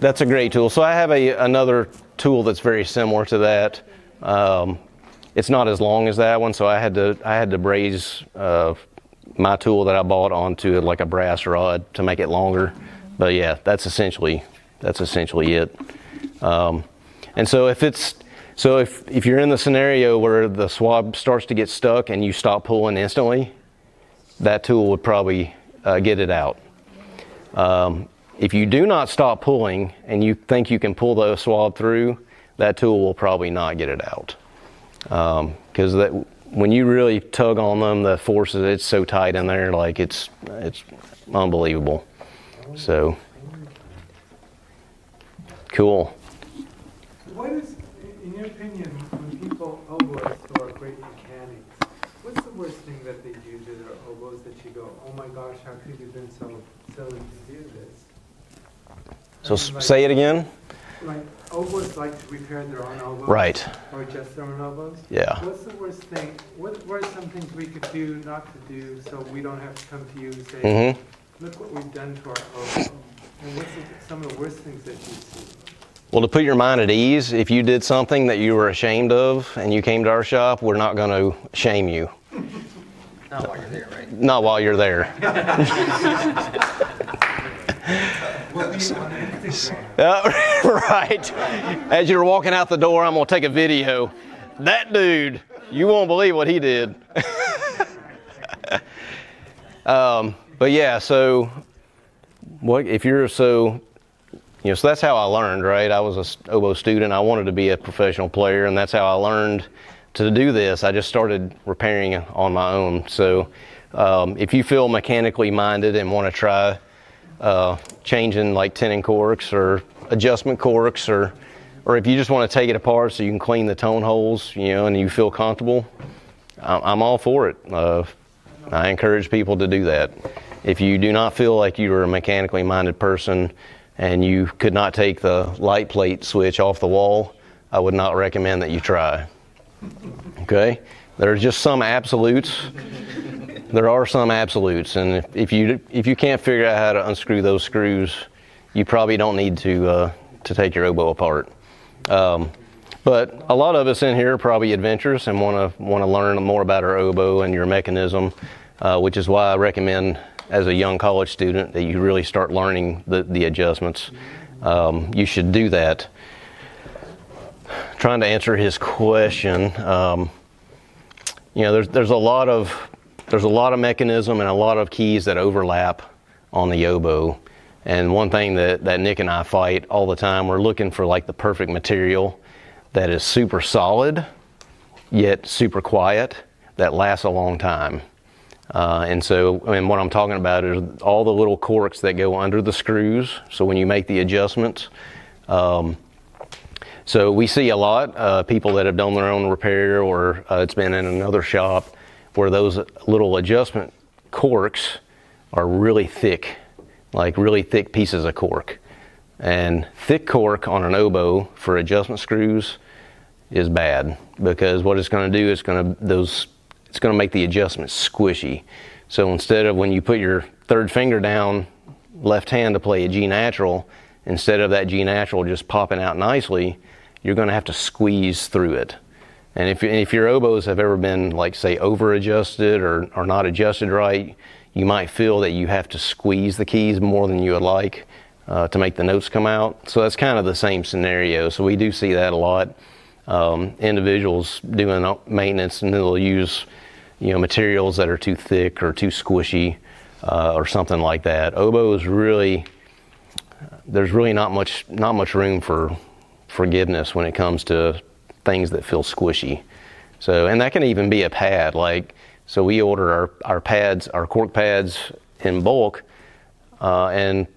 That's a great tool. So I have another tool that's very similar to that. It's not as long as that one, so I had to braze my tool that I bought onto like a brass rod to make it longer. But yeah, that's essentially it. And so if you're in the scenario where the swab starts to get stuck and you stop pulling instantly, that tool would probably get it out. If you do not stop pulling and you think you can pull the swab through, that tool will probably not get it out. Because when you really tug on them, the forces, it's so tight in there, like it's unbelievable. So, cool. What is, in your opinion, when people oboe us who are great mechanics, what's the worst thing that they do to their oboes that you go, oh my gosh, how could you have been so silly to do this? So say it again. Like oboes like to repair their own oboes, right? Or adjust their own oboes. Yeah. What's the worst thing? What are some things we could do, not to do, so we don't have to come to you and say, "Look what we've done to our oboe." And what's some of the worst things that you see? Well, to put your mind at ease, if you did something that you were ashamed of and you came to our shop, we're not going to shame you. Not while you're there, right? Not while you're there. Right. As you're walking out the door, I'm going to take a video. That dude, you won't believe what he did. But yeah, so what if you're so that's how I learned, right? I was an oboe student. I wanted to be a professional player, and that's how I learned to do this. I just started repairing on my own. So if you feel mechanically minded and want to try changing like tenon corks or adjustment corks, or if you just want to take it apart so you can clean the tone holes, and you feel comfortable, I'm all for it. I encourage people to do that. If you do not feel like you are a mechanically minded person and you could not take the light plate switch off the wall, I would not recommend that you try. Okay? There are just some absolutes. There are some absolutes, and if you can't figure out how to unscrew those screws, you probably don't need to take your oboe apart. But a lot of us in here are probably adventurous and want to learn more about our oboe and your mechanism, which is why I recommend as a young college student that you really start learning the adjustments. You should do that. Trying to answer his question, there's a lot of mechanism and a lot of keys that overlap on the oboe. And one thing that Nick and I fight all the time, we're looking for like the perfect material that is super solid, yet super quiet, that lasts a long time. And what I'm talking about is all the little corks that go under the screws. So when you make the adjustments, so we see a lot, people that have done their own repair or it's been in another shop, where those little adjustment corks are really thick, like really thick pieces of cork. And thick cork on an oboe for adjustment screws is bad, because what it's going to do is it's going to make the adjustment squishy. So instead of when you put your third finger down left hand to play a G natural, instead of that G natural just popping out nicely, you're going to have to squeeze through it. And if your oboes have ever been, like, say, over-adjusted or not adjusted right, you might feel that you have to squeeze the keys more than you would like to make the notes come out. So that's kind of the same scenario. So we do see that a lot. Individuals doing maintenance, and they'll use, you know, materials that are too thick or too squishy or something like that. Oboes really, there's really not much room for forgiveness when it comes to things that feel squishy. So, and that can even be a pad. Like, so we order our pads, our cork pads in bulk, and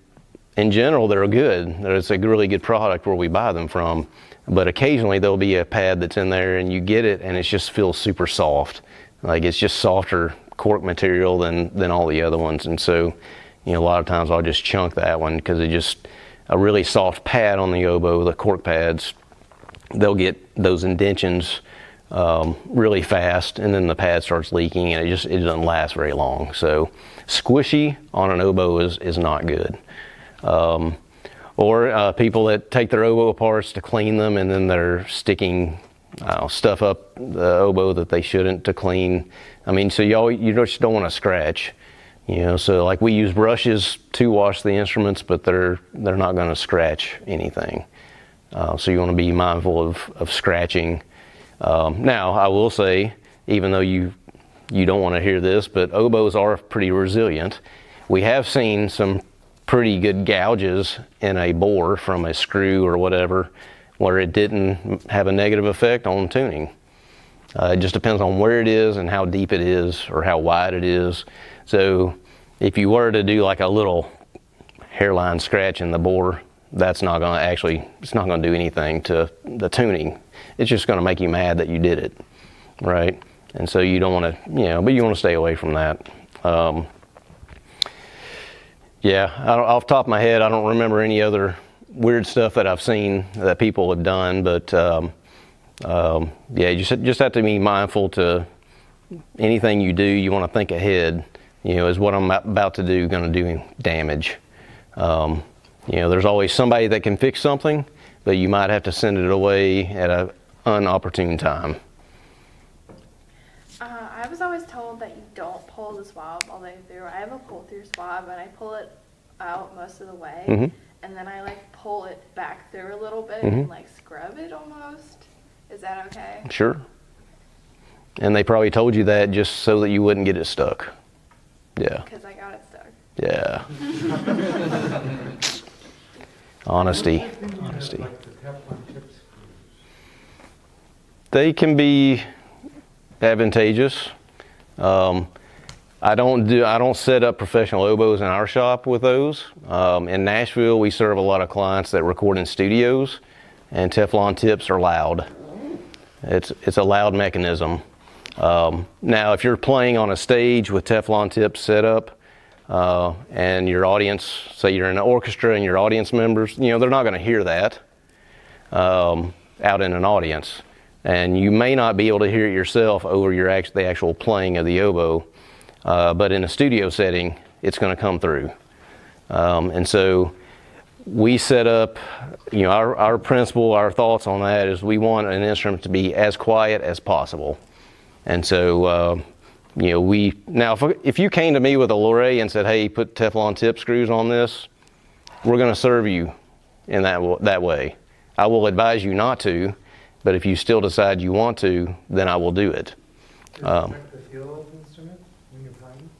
in general they're good. It's a really good product where we buy them from, but occasionally there'll be a pad that's in there and you get it and it just feels super soft. Like, it's just softer cork material than all the other ones. And so, you know, a lot of times I'll just chunk that one because it just, a really soft pad on the oboe, the cork pads, they'll get those indentions really fast, and then the pad starts leaking and it doesn't last very long. So squishy on an oboe is not good. Or people that take their oboe apart to clean them, and then they're sticking stuff up the oboe that they shouldn't to clean. I mean, so you just don't want to scratch, you know. So, like, we use brushes to wash the instruments, but they're not going to scratch anything. So you want to be mindful of scratching. Now, I will say, even though you don't want to hear this, but oboes are pretty resilient. We have seen some pretty good gouges in a bore from a screw or whatever, where it didn't have a negative effect on tuning. It just depends on where it is and how deep it is or how wide it is. So if you were to do like a little hairline scratch in the bore, that's not going to actually, it's not going to do anything to the tuning. It's just going to make you mad that you did it, right? And so you don't want to, you know, but you want to stay away from that. Yeah, off the top of my head, I don't remember any other weird stuff that I've seen that people have done, but yeah, you just have to be mindful to anything you do. You want to think ahead. You know, is what I'm about to do going to do damage? You know, there's always somebody that can fix something, but you might have to send it away at an unopportune time. I was always told that you don't pull the swab all the way through. I have a pull-through swab, and I pull it out most of the way, and then I, like, pull it back through a little bit and, like, scrub it almost. Is that okay? Sure. And they probably told you that just so that you wouldn't get it stuck. Yeah. Because I got it stuck. Yeah. Honesty. They can be advantageous. I don't set up professional oboes in our shop with those. In Nashville, we serve a lot of clients that record in studios, and Teflon tips are loud. It's a loud mechanism. Now, if you're playing on a stage with Teflon tips set up, and your audience, say you're in an orchestra and your audience members, you know, they're not going to hear that out in an audience. And you may not be able to hear it yourself over your the actual playing of the oboe, but in a studio setting, it's going to come through. And so we set up, you know, our principle, our thoughts on that is we want an instrument to be as quiet as possible. And so, you know, now if you came to me with a Loree and said, "Hey, put Teflon tip screws on this," we're going to serve you in that way. I will advise you not to, but if you still decide you want to, then I will do it. The feel of the instrument when you're playing?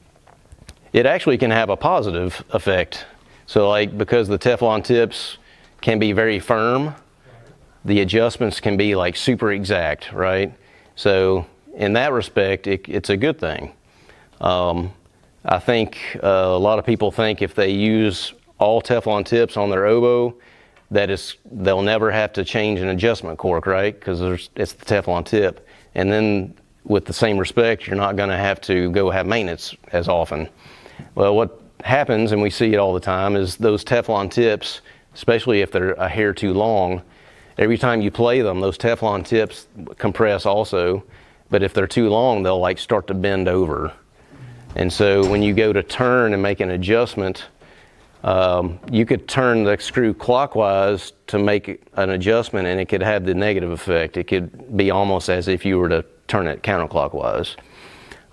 It actually can have a positive effect. So, like, because the Teflon tips can be very firm, the adjustments can be, like, super exact, right? So, in that respect, it's a good thing. I think a lot of people think if they use all Teflon tips on their oboe, that they'll never have to change an adjustment cork, right? Because it's the Teflon tip. And then with the same respect, you're not going to have to go have maintenance as often. Well, what happens, and we see it all the time, is those Teflon tips, especially if they're a hair too long, every time you play them, those Teflon tips compress also. But if they're too long, they'll, like, start to bend over. And so when you go to turn and make an adjustment, You could turn the screw clockwise to make an adjustment, and it could have the negative effect. It could be almost as if you were to turn it counterclockwise.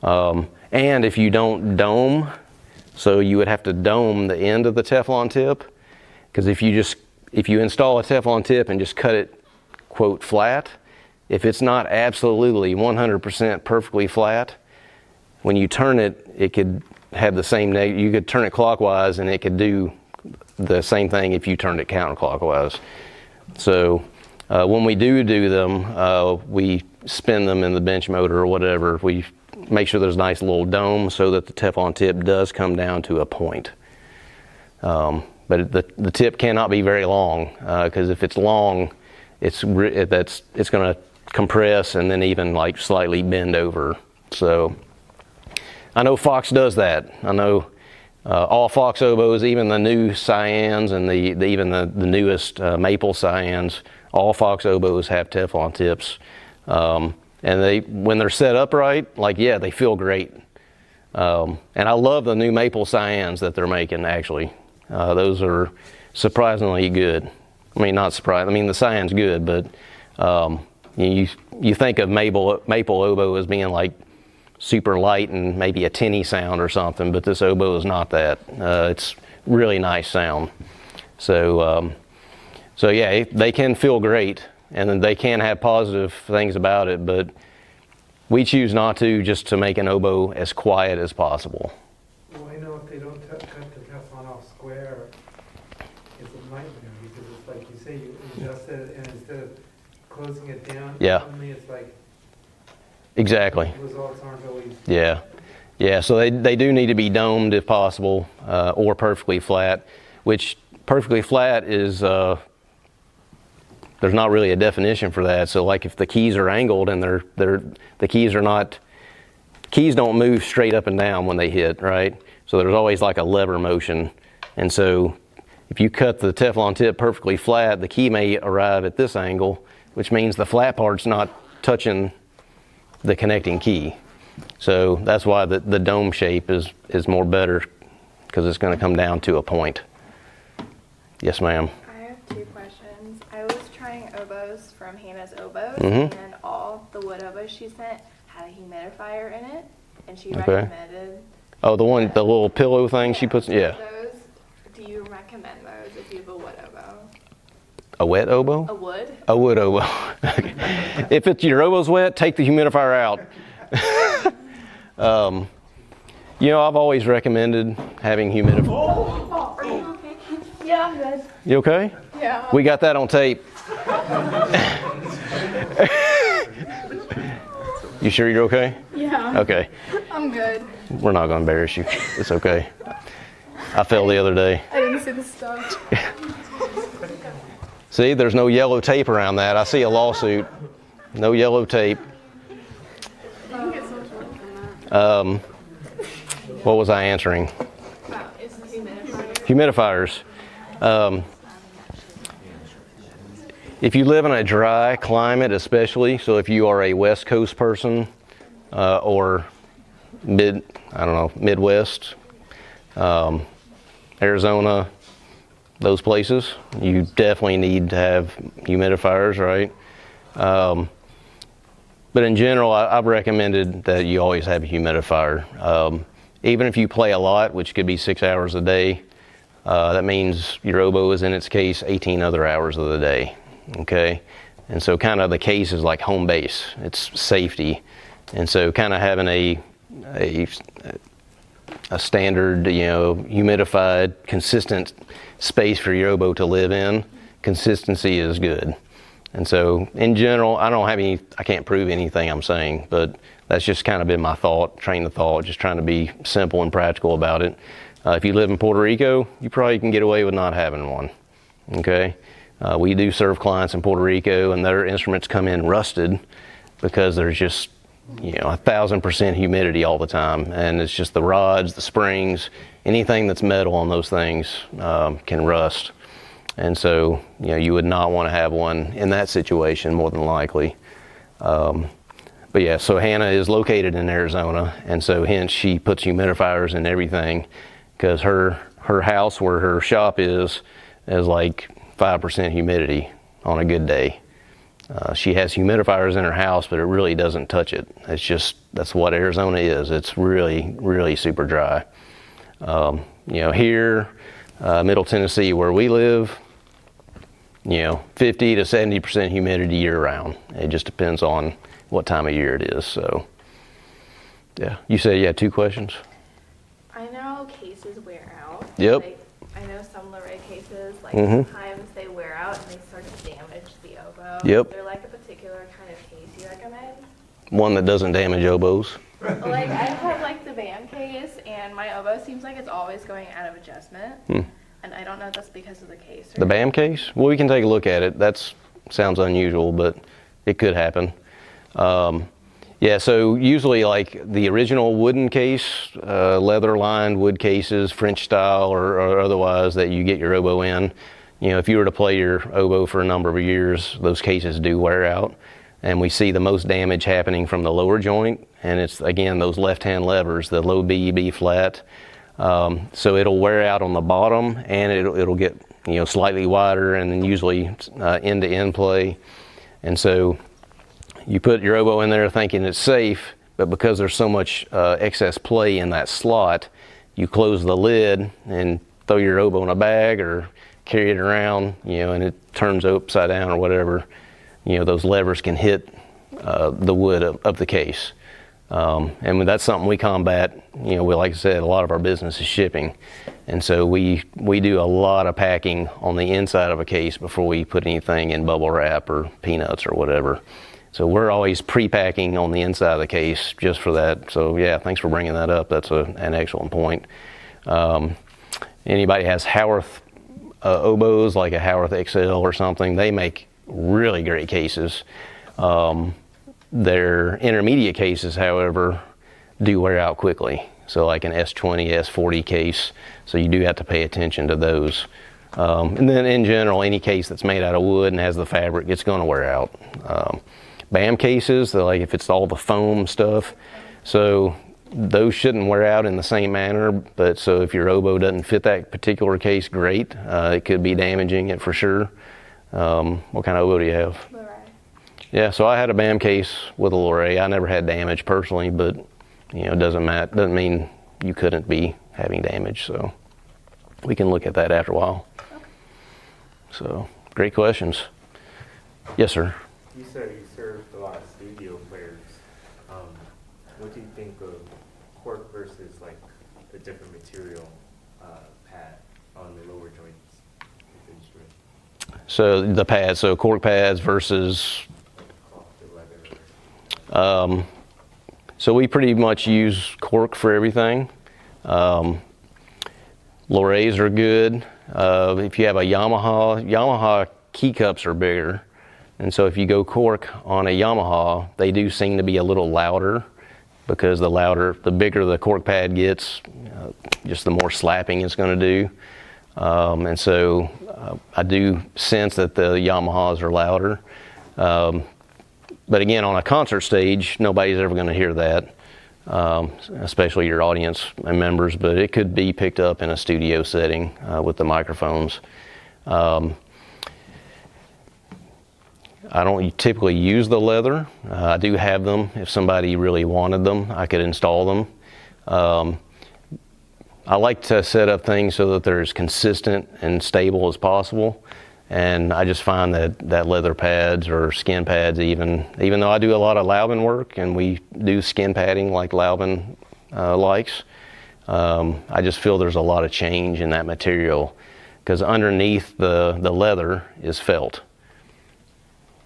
And if you don't dome, so you would have to dome the end of the Teflon tip, because if you install a Teflon tip and just cut it, quote, flat, if it's not absolutely 100% perfectly flat, when you turn it, it could have the same negative. You could turn it clockwise and it could do the same thing if you turned it counterclockwise. So when we do them, we spin them in the bench motor or whatever. We make sure there's a nice little dome so that the Teflon tip does come down to a point. But the tip cannot be very long, because if it's long, it's going to compress and then even like slightly bend over. So I know Fox does that. I know all Fox oboes, even the new Cyans and even the newest maple Cyans, all Fox oboes have Teflon tips. And when they're set up right, like, yeah, they feel great. And I love the new maple Cyans that they're making, actually. Those are surprisingly good. I mean, not surprising. I mean, the Cyan's good, but you think of maple oboe as being like super light and maybe a tinny sound or something, but this oboe is not that. It's really nice sound. So, so yeah, they can feel great, and they can have positive things about it, but we choose not to, just to make an oboe as quiet as possible. Well, I know if they don't cut the Teflon off square, it's a nightmare, because it's like you say, you adjust it, and instead of closing it down, yeah, suddenly it's like, exactly. The results aren't always. Yeah, yeah. So they do need to be domed if possible, or perfectly flat. Which perfectly flat is there's not really a definition for that. So like if the keys are angled and the keys don't move straight up and down when they hit, right? So there's always like a lever motion, and so if you cut the Teflon tip perfectly flat, the key may arrive at this angle, which means the flat part's not touching the connecting key. So that's why the dome shape is more better, because it's going to come down to a point. Yes, ma'am. I have two questions. I was trying oboes from Hannah's Oboes, and all the wood oboes she sent had a humidifier in it, and she recommended. Oh, the little pillow thing, yeah, she puts. Yeah. Those, do you recommend those if you have a wood oboe? A wet oboe? A wood oboe. If it's your oboe's wet, take the humidifier out. You know, I've always recommended having humidifier. Oh, are you okay? Yeah, I'm good. You okay? Yeah. We got that on tape. You sure you're okay? Yeah. Okay. I'm good. We're not going to embarrass you. It's okay. I fell the other day. I didn't see the stuff. See, there's no yellow tape around that. I see a lawsuit. No yellow tape. What was I answering? Humidifiers. If you live in a dry climate, especially, so if you are a West Coast person or Midwest, Arizona, those places, you definitely need to have humidifiers, right? But in general, I've recommended that you always have a humidifier. Even if you play a lot, which could be 6 hours a day, that means your oboe is, in its case, 18 other hours of the day, okay? And so kind of the case is like home base, it's safety. And so kind of having a standard, you know, humidified, consistent space for your oboe to live in, consistency is good. And so in general, I can't prove anything I'm saying, but that's just kind of been my thought, train of thought, just trying to be simple and practical about it. If you live in Puerto Rico, you probably can get away with not having one, okay? We do serve clients in Puerto Rico, and their instruments come in rusted because there's just, you know, 1,000% humidity all the time, and it's just the rods, the springs, anything that's metal on those things can rust. And so, you know, you would not want to have one in that situation, more than likely. But yeah, so Hannah is located in Arizona, and so hence she puts humidifiers in everything, because her her house where her shop is like 5% humidity on a good day. She has humidifiers in her house, but it really doesn't touch it. It's just, that's what Arizona is. It's really, really super dry. You know, here, Middle Tennessee where we live, you know, 50 to 70% humidity year round. It just depends on what time of year it is. So, yeah. You said you had two questions? I know cases wear out. Yep. Like, I know some Loree cases, like sometimes they wear out and they sort of damage the oboe. Yep. Is there like a particular kind of case you recommend? One that doesn't damage oboes. Like I've had like the Bam case and my oboe seems like it's always going out of adjustment. And I don't know if that's because of the case. Or the Bam case? Well, we can take a look at it. That sounds unusual, but it could happen. Yeah, so usually like the original wooden case, leather-lined wood cases, French style or otherwise that you get your oboe in, you know, if you were to play your oboe for a number of years, those cases do wear out. And we see the most damage happening from the lower joint. And it's, again, those left-hand levers, the low B, B flat. So it'll wear out on the bottom and it'll get, you know, slightly wider and then usually end-to-end play. And so you put your oboe in there thinking it's safe, but because there's so much excess play in that slot, you close the lid and throw your oboe in a bag or carry it around, you know, and it turns upside down or whatever. You know, those levers can hit the wood of the case. And that's something we combat. You know, we, like I said, a lot of our business is shipping. And so we do a lot of packing on the inside of a case before we put anything in bubble wrap or peanuts or whatever. So we're always pre-packing on the inside of the case just for that. So yeah, thanks for bringing that up. That's an excellent point. Anybody has Howarth oboes, like a Howarth XL or something, they make really great cases. Their intermediate cases, however, do wear out quickly. So like an S20, S40 case. So you do have to pay attention to those. And then in general, any case that's made out of wood and has the fabric, it's going to wear out. Bam cases, like if it's all the foam stuff, so those shouldn't wear out in the same manner. But so if your oboe doesn't fit that particular case, great. It could be damaging it for sure. What kind of oboe do you have? Loree. Yeah, so I had a Bam case with a Loree. I never had damage personally, but you know, it doesn't mean you couldn't be having damage. So we can look at that after a while. Okay. So great questions. Yes, sir. You said you served a lot of studio players. What do you think of cork versus like a different material pad on the lower joint? So the pads, so cork pads versus, so we pretty much use cork for everything. Lorees are good. If you have a Yamaha key cups are bigger. And so if you go cork on a Yamaha, they do seem to be a little louder because the bigger the cork pad gets, just the more slapping it's going to do. And so I do sense that the Yamahas are louder. But again, on a concert stage, nobody's ever going to hear that, especially your audience and members, but it could be picked up in a studio setting with the microphones. I don't typically use the leather. I do have them. If somebody really wanted them, I could install them. I like to set up things so that they're as consistent and stable as possible. And I just find that leather pads or skin pads, even though I do a lot of Laubin work and we do skin padding like Laubin likes, I just feel there's a lot of change in that material because underneath the leather is felt.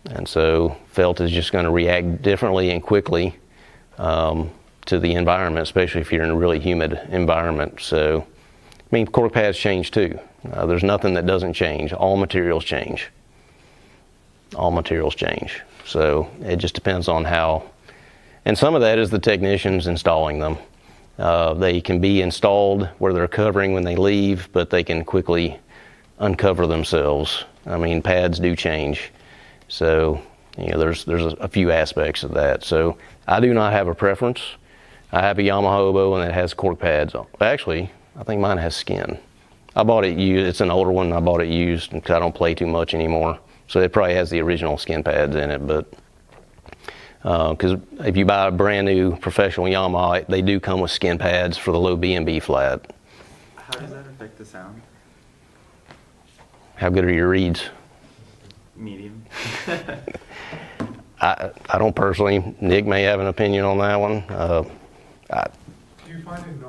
And so felt is just going to react differently and quickly to the environment, especially if you're in a really humid environment. So, I mean, cork pads change too. There's nothing that doesn't change. All materials change. All materials change. So it just depends on how, and some of that is the technicians installing them. They can be installed where they're covering when they leave, but they can quickly uncover themselves. I mean, pads do change. So, you know, there's a few aspects of that. So I do not have a preference. I have a Yamaha oboe and it has cork pads on. Actually, I think mine has skin. I bought it used. It's an older one. I bought it used because I don't play too much anymore. So it probably has the original skin pads in it, but because if you buy a brand new professional Yamaha, they do come with skin pads for the low B and B flat. How does that affect the sound? How good are your reeds? Medium. I don't personally. Nick may have an opinion on that one. Do you find it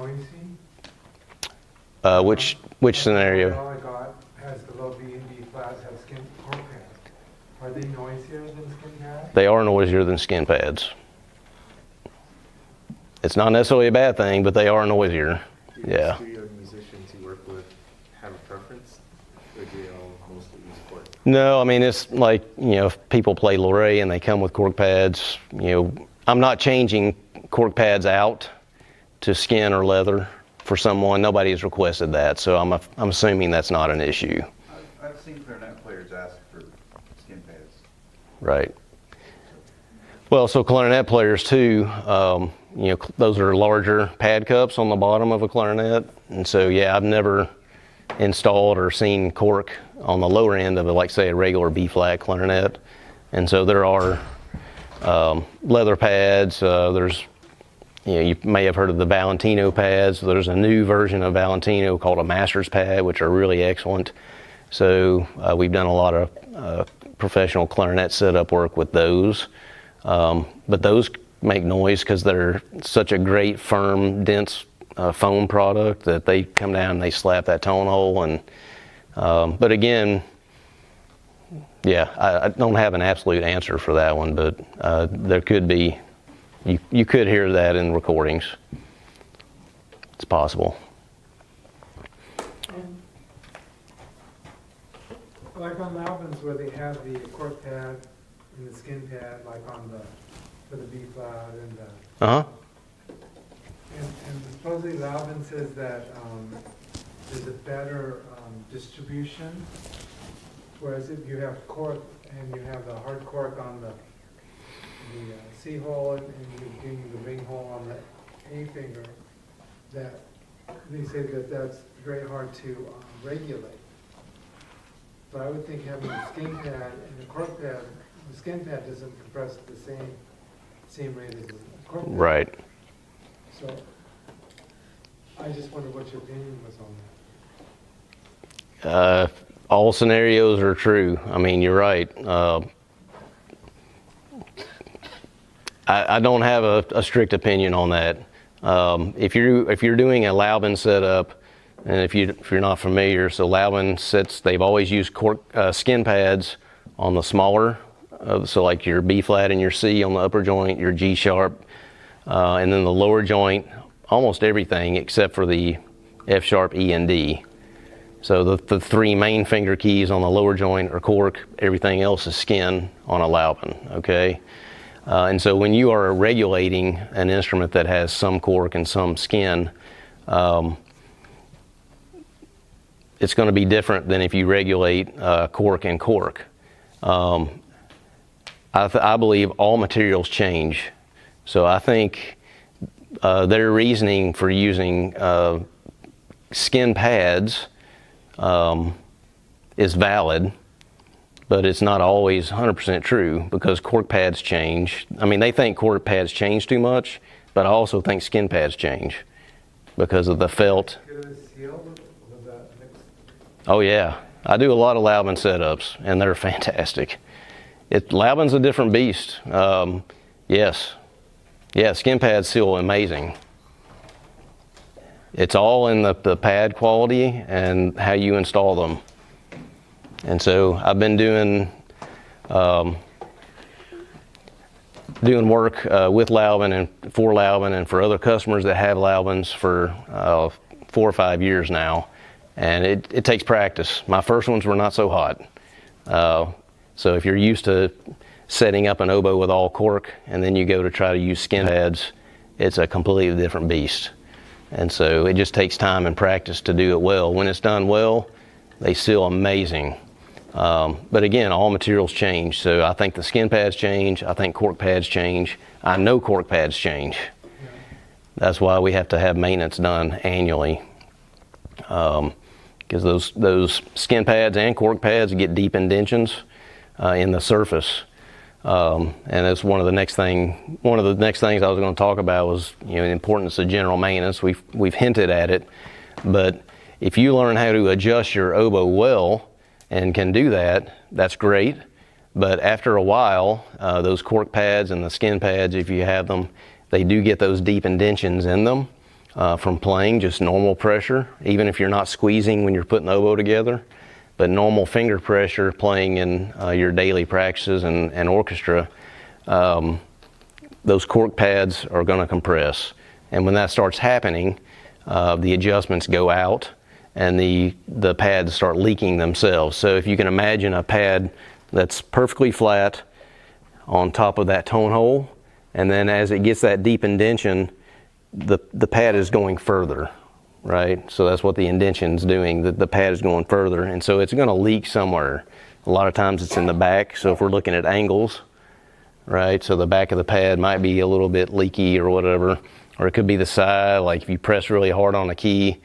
noisy? Which scenario? All I got has the low B and B flats have skin pads. Are they noisier than skin pads? They are noisier than skin pads. It's not necessarily a bad thing, but they are noisier. Do yeah. Studio musicians you work with have a preference, or do they all mostly use cork? No, I mean it's like, you know, if people play Loree and they come with cork pads, you know, I'm not changing cork pads out to skin or leather. For someone, nobody has requested that, so I'm assuming that's not an issue. I've seen clarinet players ask for skin pads. Right. Well, so clarinet players too, you know, those are larger pad cups on the bottom of a clarinet, and so yeah, I've never installed or seen cork on the lower end of, like say, a regular B flat clarinet, and so there are leather pads. There's you may have heard of the Valentino pads. There's a new version of Valentino called a Master's pad, which are really excellent. So we've done a lot of professional clarinet setup work with those. But those make noise because they're such a great, firm, dense foam product that they come down and they slap that tone hole. And but again, yeah, I don't have an absolute answer for that one, but there could be. You could hear that in recordings. It's possible. Like on Laubin's, where they have the cork pad and the skin pad, like on for the B flat and the. Uh huh. And supposedly Laubin says that there's a better distribution, whereas if you have cork and you have the hard cork on the C hole and the ring hole on the A finger, that they say that that's very hard to regulate. But I would think having the skin pad and the cork pad, the skin pad doesn't compress at the same rate as the cork pad. Right. So I just wonder what your opinion was on that. All scenarios are true. I mean, you're right. I don't have a strict opinion on that. If you're doing a Laubin setup, and if you're not familiar, so Laubin sets, they've always used cork skin pads on the smaller, so like your B flat and your C on the upper joint, your G sharp, and then the lower joint, almost everything except for the F sharp, E and D. So the three main finger keys on the lower joint are cork. Everything else is skin on a Laubin. Okay. And so when you are regulating an instrument that has some cork and some skin, it's going to be different than if you regulate cork and cork. I believe all materials change. So I think their reasoning for using skin pads is valid. But it's not always 100% true because cork pads change. I mean, they think cork pads change too much, but I also think skin pads change because of the felt. Oh yeah, I do a lot of Laubin setups and they're fantastic. Laubin's a different beast. Yes, yeah, skin pads seal amazing. It's all in the pad quality and how you install them. And so I've been doing work with Laubin and for Laubin and for other customers that have Laubins for 4 or 5 years now, and it takes practice. My first ones were not so hot. So if you're used to setting up an oboe with all cork and then you go to try to use skin pads, it's a completely different beast. And so it just takes time and practice to do it well. When it's done well, they seal amazing. But again, all materials change. So I think the skin pads change. I think cork pads change. I know cork pads change. That's why we have to have maintenance done annually. because those skin pads and cork pads get deep indentions in the surface. And that's one of the next things I was going to talk about was, you know, the importance of general maintenance. We've hinted at it, but if you learn how to adjust your oboe well and can do that, that's great. But after a while, those cork pads and the skin pads, if you have them, they do get those deep indentions in them from playing just normal pressure, even if you're not squeezing when you're putting the oboe together. But normal finger pressure playing in your daily practices and orchestra, those cork pads are going to compress. And when that starts happening, the adjustments go out and the pads start leaking themselves. So if you can imagine a pad that's perfectly flat on top of that tone hole, and then as it gets that deep indention, the pad is going further, right? So that's what the indention's doing, the pad is going further, and so it's going to leak somewhere. A lot of times it's in the back, so if we're looking at angles, right, so the back of the pad might be a little bit leaky or whatever, or it could be the side, like if you press really hard on a key,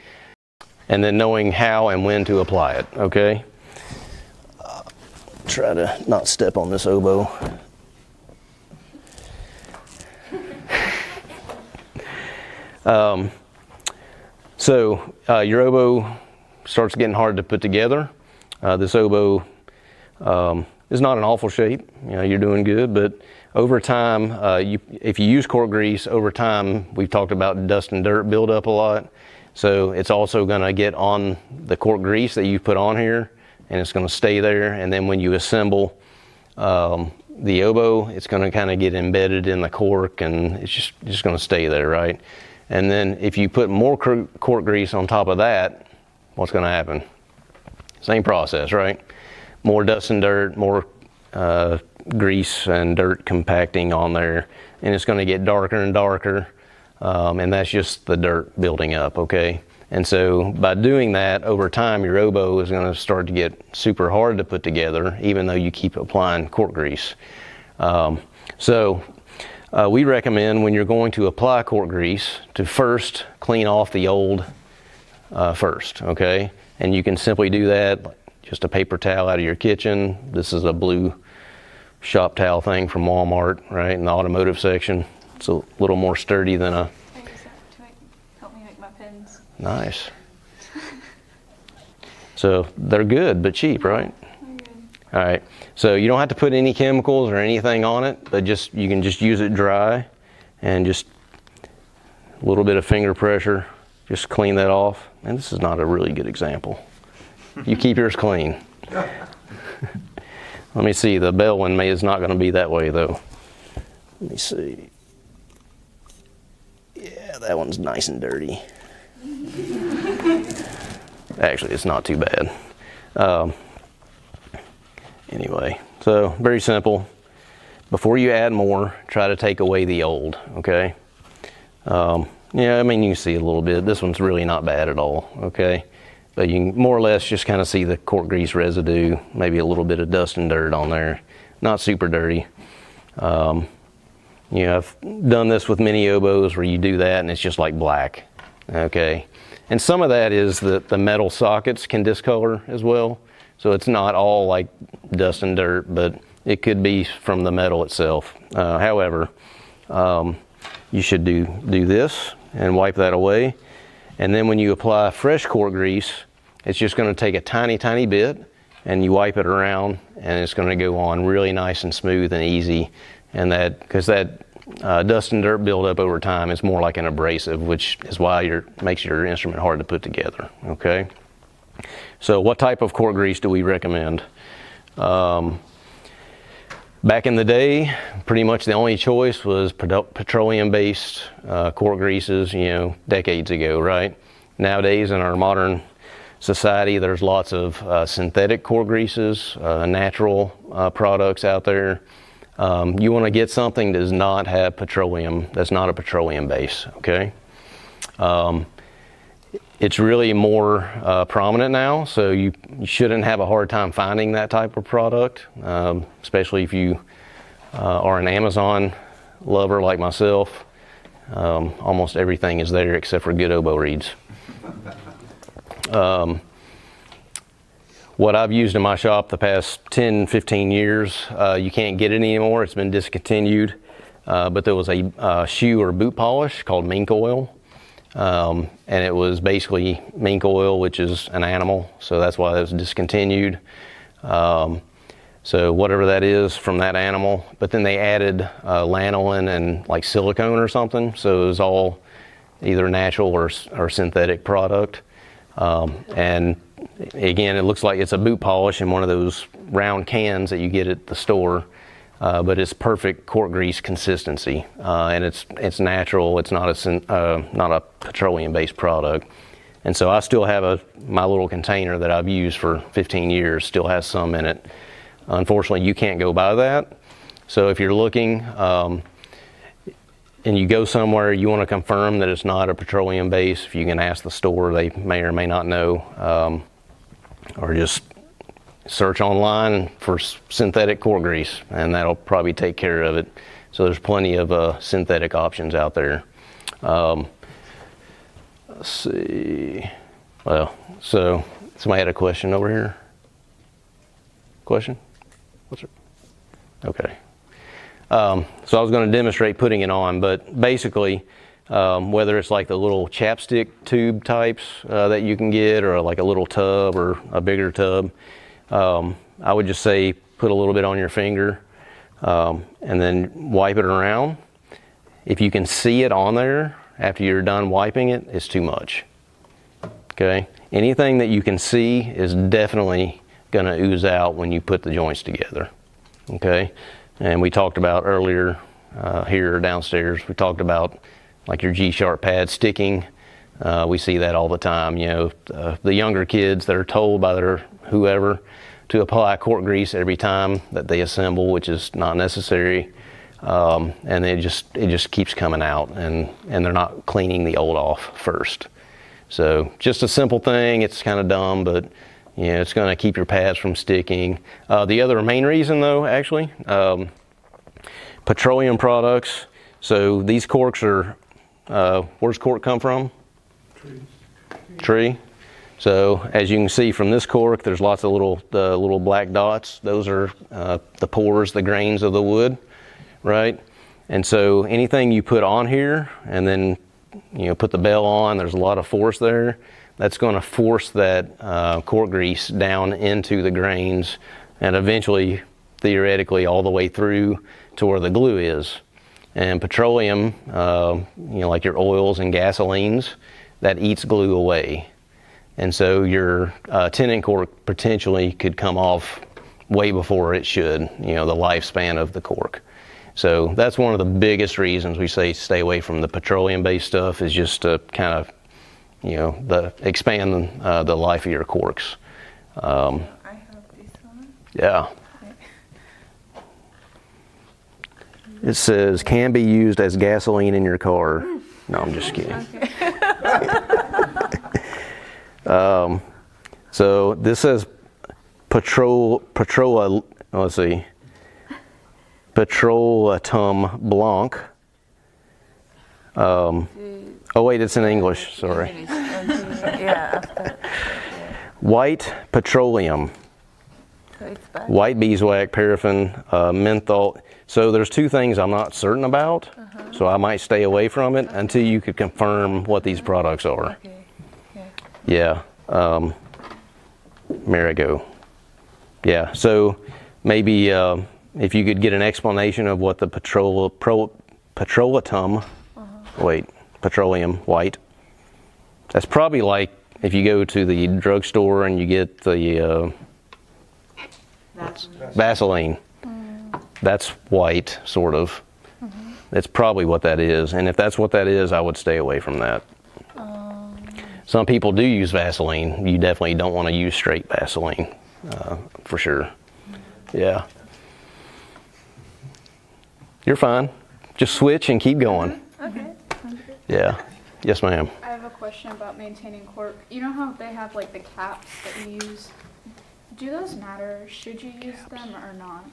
and then knowing how and when to apply it, okay? Try to not step on this oboe. So your oboe starts getting hard to put together. This oboe is not an awful shape. You know, you're doing good, but over time, if you use cork grease, over time, we've talked about dust and dirt build up a lot. So it's also gonna get on the cork grease that you put on here, and it's gonna stay there. And then when you assemble the oboe, it's gonna kinda get embedded in the cork, and it's just gonna stay there, right? And then if you put more cork grease on top of that, what's going to happen? Same process, right? More dust and dirt, more grease and dirt compacting on there, and it's going to get darker and darker, and that's just the dirt building up, okay? And so by doing that, over time, your oboe is going to start to get super hard to put together, even though you keep applying cork grease. We recommend when you're going to apply cork grease to first clean off the old first, okay? And you can simply do that, just a paper towel out of your kitchen. This is a blue shop towel thing from Walmart, right, in the automotive section. It's a little more sturdy than a... Help me make my pins. Nice. So they're good, but cheap, right? All right, so you don't have to put any chemicals or anything on it, but just you can just use it dry and just a little bit of finger pressure, just clean that off. And this is not a really good example. You keep yours clean. Let me see, the bell one is not going to be that way though. Let me see. Yeah, that one's nice and dirty. Actually, it's not too bad. Anyway, so very simple. Before you add more, try to take away the old, okay? Yeah, I mean, you can see a little bit. This one's really not bad at all, okay? But you can more or less just kind of see the cork grease residue, maybe a little bit of dust and dirt on there. Not super dirty. You know, I've done this with many oboes where you do that and it's just like black, okay? And some of that is that the metal sockets can discolor as well. So it's not all like dust and dirt, but it could be from the metal itself. However, you should do this and wipe that away. And then when you apply fresh cork grease, it's just going to take a tiny, tiny bit, and you wipe it around, and it's going to go on really nice and smooth and easy. And that, because that dust and dirt buildup over time is more like an abrasive, which is why it makes your instrument hard to put together, okay? So what type of cork grease do we recommend? Back in the day, pretty much the only choice was petroleum-based cork greases, you know, decades ago, right? Nowadays in our modern society, there's lots of synthetic cork greases, natural products out there. You want to get something that does not have petroleum, that's not a petroleum base, okay? It's really more prominent now, so you shouldn't have a hard time finding that type of product, especially if you are an Amazon lover like myself. Almost everything is there except for good oboe reeds. what I've used in my shop the past 10-15 years. You can't get it anymore, it's been discontinued, but there was a shoe or boot polish called mink oil, and it was basically mink oil, which is an animal, so that's why it was discontinued. So whatever that is from that animal, but then they added lanolin and like silicone or something, so it was all either natural or synthetic product. And again, it looks like it's a boot polish in one of those round cans that you get at the store, but it's perfect cork grease consistency, and it's natural. It's not a petroleum-based product, and so I still have my little container that I've used for 15 years still has some in it. Unfortunately, you can't go buy that, so if you're looking and you go somewhere, you want to confirm that it's not a petroleum base. If you can ask the store, they may or may not know, or just search online for synthetic cork grease, and that'll probably take care of it. So there's plenty of synthetic options out there. Let's see. Well, so somebody had a question over here. Question? What's it? Okay. So I was going to demonstrate putting it on, but basically whether it's like the little chapstick tube types that you can get, or like a little tub or a bigger tub, I would just say put a little bit on your finger and then wipe it around. If you can see it on there after you're done wiping it, it's too much. Okay? Anything that you can see is definitely going to ooze out when you put the joints together. Okay? And we talked about earlier here downstairs, we talked about like your G-sharp pad sticking. We see that all the time. You know, the younger kids that are told by their whoever to apply cork grease every time that they assemble, which is not necessary. And it just keeps coming out, and they're not cleaning the old off first. So just a simple thing. It's kind of dumb, but you know, it's going to keep your pads from sticking. The other main reason though, actually, petroleum products. So these corks are, where's cork come from? Tree. So as you can see from this cork, there's lots of little black dots. Those are the pores, the grains of the wood, right? And so anything you put on here and then, you know, put the bell on, there's a lot of force there. That's going to force that cork grease down into the grains and eventually, theoretically, all the way through to where the glue is. And petroleum, you know, like your oils and gasolines, that eats glue away. And so your tenon cork potentially could come off way before it should, you know, the lifespan of the cork. So that's one of the biggest reasons we say stay away from the petroleum-based stuff, is just to kind of, you know, expand the life of your corks. I have this one. Yeah. It says, can be used as gasoline in your car. No, I'm just kidding. Okay. So this says Petrolatum Blanc. Oh wait, it's in English, sorry. White petroleum, white beeswax, paraffin, menthol. So there's two things I'm not certain about, so I might stay away from it until you could confirm what these products are. Okay. Yeah, marigo. Yeah, so maybe if you could get an explanation of what the petrolatum, wait, petroleum white. That's probably like if you go to the drugstore and you get the Vaseline. That's white, sort of. That's probably what that is. And if that's what that is, I would stay away from that. Some people do use Vaseline. You definitely don't want to use straight Vaseline, for sure. Yeah. You're fine. Just switch and keep going. Okay. Yeah. Yes, ma'am. I have a question about maintaining cork. You know how they have like the caps that you use? Do those matter? Should you use them or not?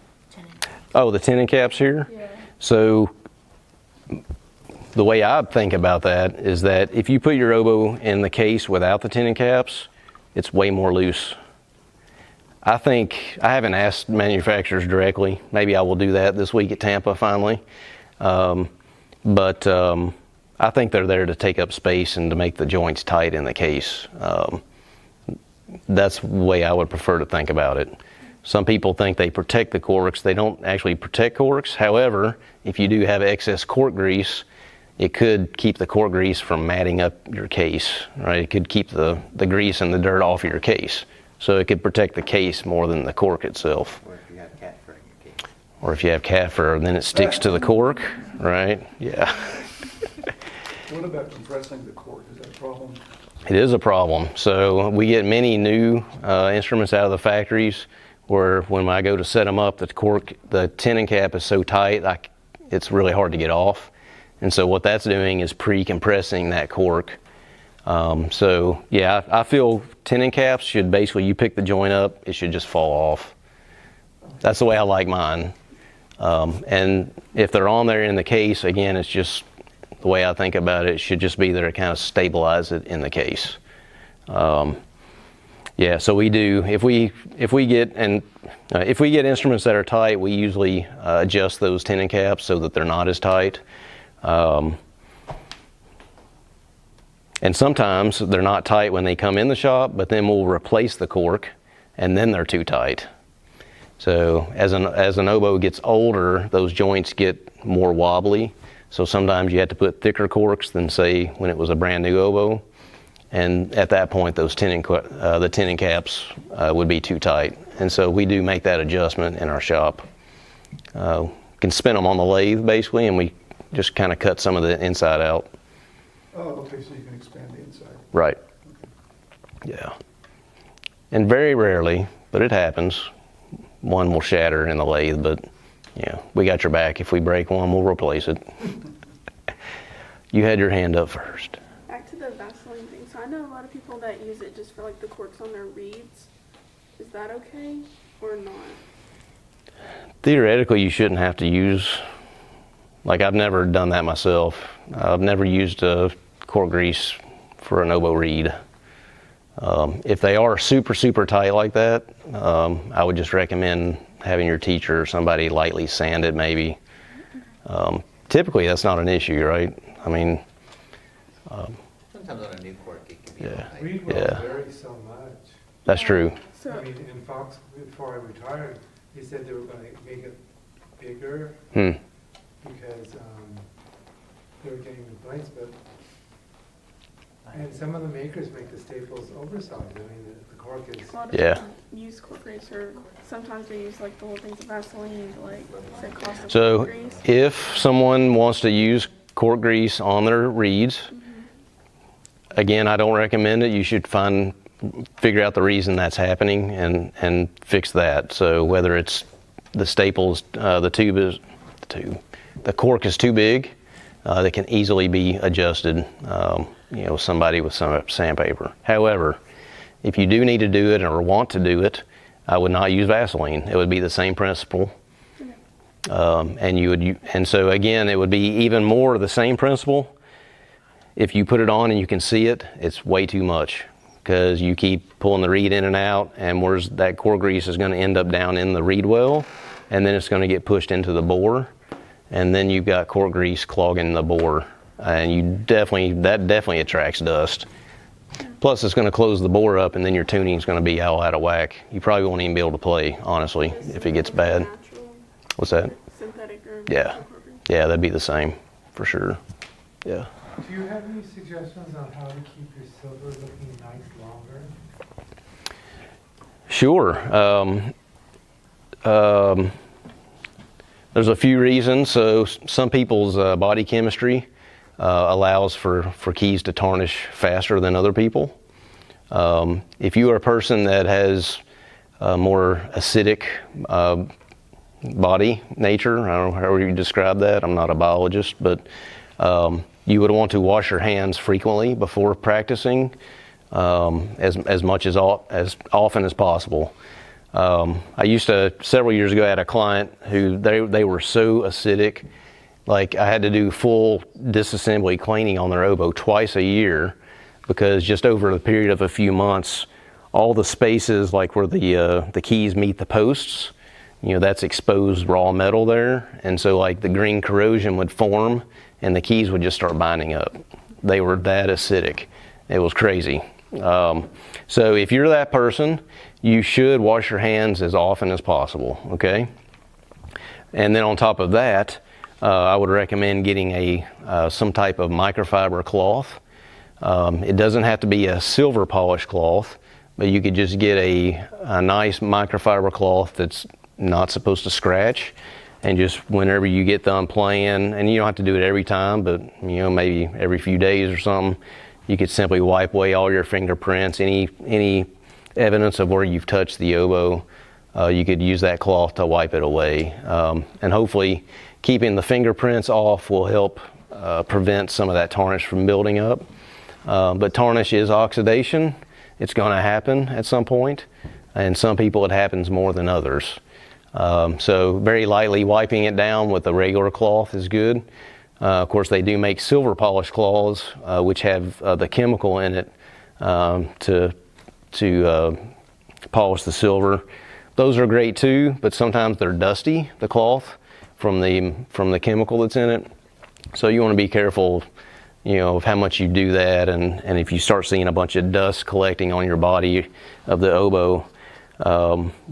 Oh, the tenon caps here? Yeah. So the way I think about that is that if you put your oboe in the case without the tenon caps, it's way more loose. I think, I haven't asked manufacturers directly. Maybe I will do that this week at Tampa finally. I think they're there to take up space and to make the joints tight in the case. That's the way I would prefer to think about it. Some people think they protect the corks. They don't actually protect corks. However, if you do have excess cork grease, it could keep the cork grease from matting up your case, right? It could keep the grease and the dirt off your case. So it could protect the case more than the cork itself. Or if you have cat fur in your case. Or if you have cat fur, then it sticks to the cork, right? Yeah. What about compressing the cork? Is that a problem? It is a problem. So we get many new instruments out of the factories where when I go to set them up, the cork, the tenon cap is so tight, it's really hard to get off. And so what that's doing is pre-compressing that cork. So yeah, I feel tenon caps should basically, you pick the joint up, it should just fall off. That's the way I like mine. And if they're on there in the case, again, it's just, the way I think about it, it should just be there to kind of stabilize it in the case. Yeah, so we do, if we get instruments that are tight, we usually adjust those tenon caps so that they're not as tight. And sometimes they're not tight when they come in the shop, but then we'll replace the cork and then they're too tight. So as an oboe gets older, those joints get more wobbly. So sometimes you had to put thicker corks than, say, when it was a brand new oboe. And at that point, those tenon caps would be too tight. And so we do make that adjustment in our shop. Can spin them on the lathe, basically, and we just kind of cut some of the inside out. Oh, okay, so you can expand the inside. Right. Okay. Yeah. And very rarely, but it happens, one will shatter in the lathe, but yeah, we got your back. If we break one, we'll replace it. You had your hand up first. Back to the Vaseline thing. So I know a lot of people that use it just for like the corks on their reeds. Is that okay or not? Theoretically, you shouldn't have to use, like I've never done that myself. I've never used a cork grease for an oboe reed. If they are super, super tight like that, I would just recommend having your teacher or somebody lightly sand it maybe. Typically that's not an issue, right? I mean... sometimes on a new cork it can be all night. Reed vary so much. That's true. So, I mean, in Fox, before I retired, he said they were going to make it bigger because they were getting complaints, but... And some of the makers make the staples oversized. I mean, the cork is... use cork grease, or sometimes they use like the whole things of Vaseline, like say cost of cork grease. So if someone wants to use cork grease on their reeds, again, I don't recommend it. You should figure out the reason that's happening and fix that. So whether it's the staples, the cork is too big, that can easily be adjusted. You know, somebody with some sandpaper. However, if you do need to do it or want to do it, I would not use Vaseline. It would be the same principle. And so again, it would be even more the same principle. If you put it on and you can see it, it's way too much because you keep pulling the reed in and out, and where's that cork grease is going to end up down in the reed well, and then it's going to get pushed into the bore, and then you've got cork grease clogging the bore. And that definitely attracts dust. Plus, it's going to close the bore up, and then your tuning's going to be all out of whack. You probably won't even be able to play, honestly, if it gets bad. Natural. What's that? Synthetic or yeah, that'd be the same for sure. Yeah. Do you have any suggestions on how to keep your silver looking nice longer? Sure. There's a few reasons. So some people's body chemistry allows for keys to tarnish faster than other people. If you are a person that has a more acidic body nature, I don't know how you describe that, I'm not a biologist, but you would want to wash your hands frequently before practicing, as often as possible. I used to, several years ago, I had a client who they were so acidic. Like I had to do full disassembly cleaning on their oboe twice a year because just over the period of a few months, all the spaces like where the keys meet the posts, you know, that's exposed raw metal there. And so like the green corrosion would form and the keys would just start binding up. They were that acidic. It was crazy. So if you're that person, you should wash your hands as often as possible, okay? And then on top of that, I would recommend getting a some type of microfiber cloth. It doesn't have to be a silver polished cloth, but you could just get a nice microfiber cloth that's not supposed to scratch, and just whenever you get done playing, and you don't have to do it every time, but you know, maybe every few days or something, you could simply wipe away all your fingerprints, any evidence of where you've touched the oboe. You could use that cloth to wipe it away, and hopefully keeping the fingerprints off will help prevent some of that tarnish from building up. But tarnish is oxidation. It's going to happen at some point, and some people it happens more than others. So very lightly wiping it down with a regular cloth is good. Of course, they do make silver polished cloths, which have the chemical in it to polish the silver. Those are great too, but sometimes they're dusty, the cloth, from the chemical that's in it. So you want to be careful, you know, of how much you do that, and if you start seeing a bunch of dust collecting on your body of the oboe,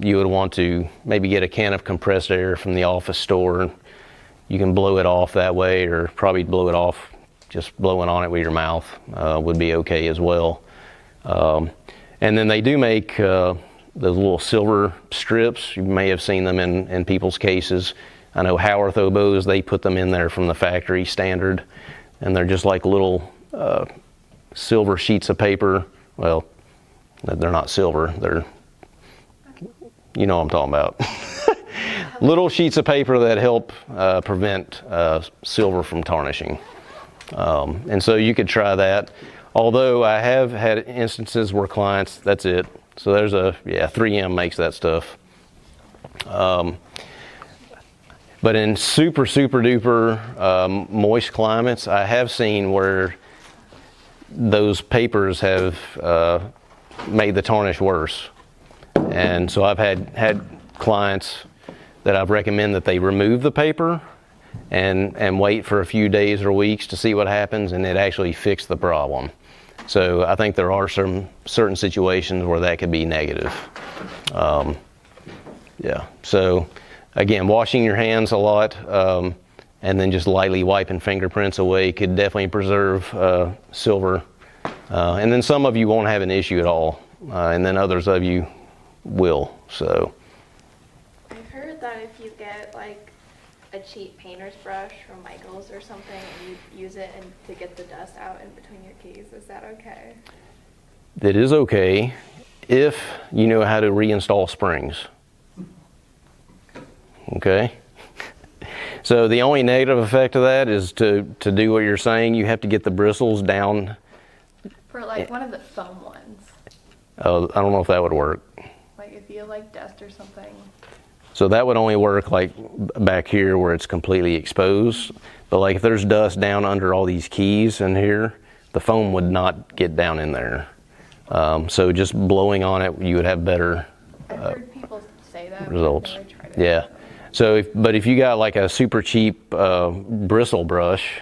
you would want to maybe get a can of compressed air from the office store. You can blow it off that way, or probably blow it off just blowing on it with your mouth would be okay as well. And then they do make those little silver strips. You may have seen them in people's cases. I know Howarth oboes, they put them in there from the factory standard, and they're just like little silver sheets of paper. Well, they're not silver, they're, you know what I'm talking about. Little sheets of paper that help prevent silver from tarnishing. And so you could try that. Although I have had instances where clients, that's it. So there's a, yeah, 3M makes that stuff. But in super, super duper moist climates, I have seen where those papers have made the tarnish worse. And so I've had clients that I've recommended that they remove the paper and wait for a few days or weeks to see what happens, and it actually fixed the problem. So I think there are some certain situations where that could be negative. Yeah, so again, washing your hands a lot and then just lightly wiping fingerprints away could definitely preserve silver. And then some of you won't have an issue at all, and then others of you will. So I've heard that if you get like a cheap painter's brush from Michael's or something and you use it and to get the dust out in between your keys, is that okay? It is okay if you know how to reinstall springs. Okay. So the only negative effect of that is to do what you're saying, you have to get the bristles down. For like one of the foam ones. I don't know if that would work. Like dust or something. So that would only work like back here where it's completely exposed, but like if there's dust down under all these keys in here, the foam would not get down in there. So just blowing on it, you would have better I've heard people say that results. Yeah. So but if you got like a super cheap bristle brush,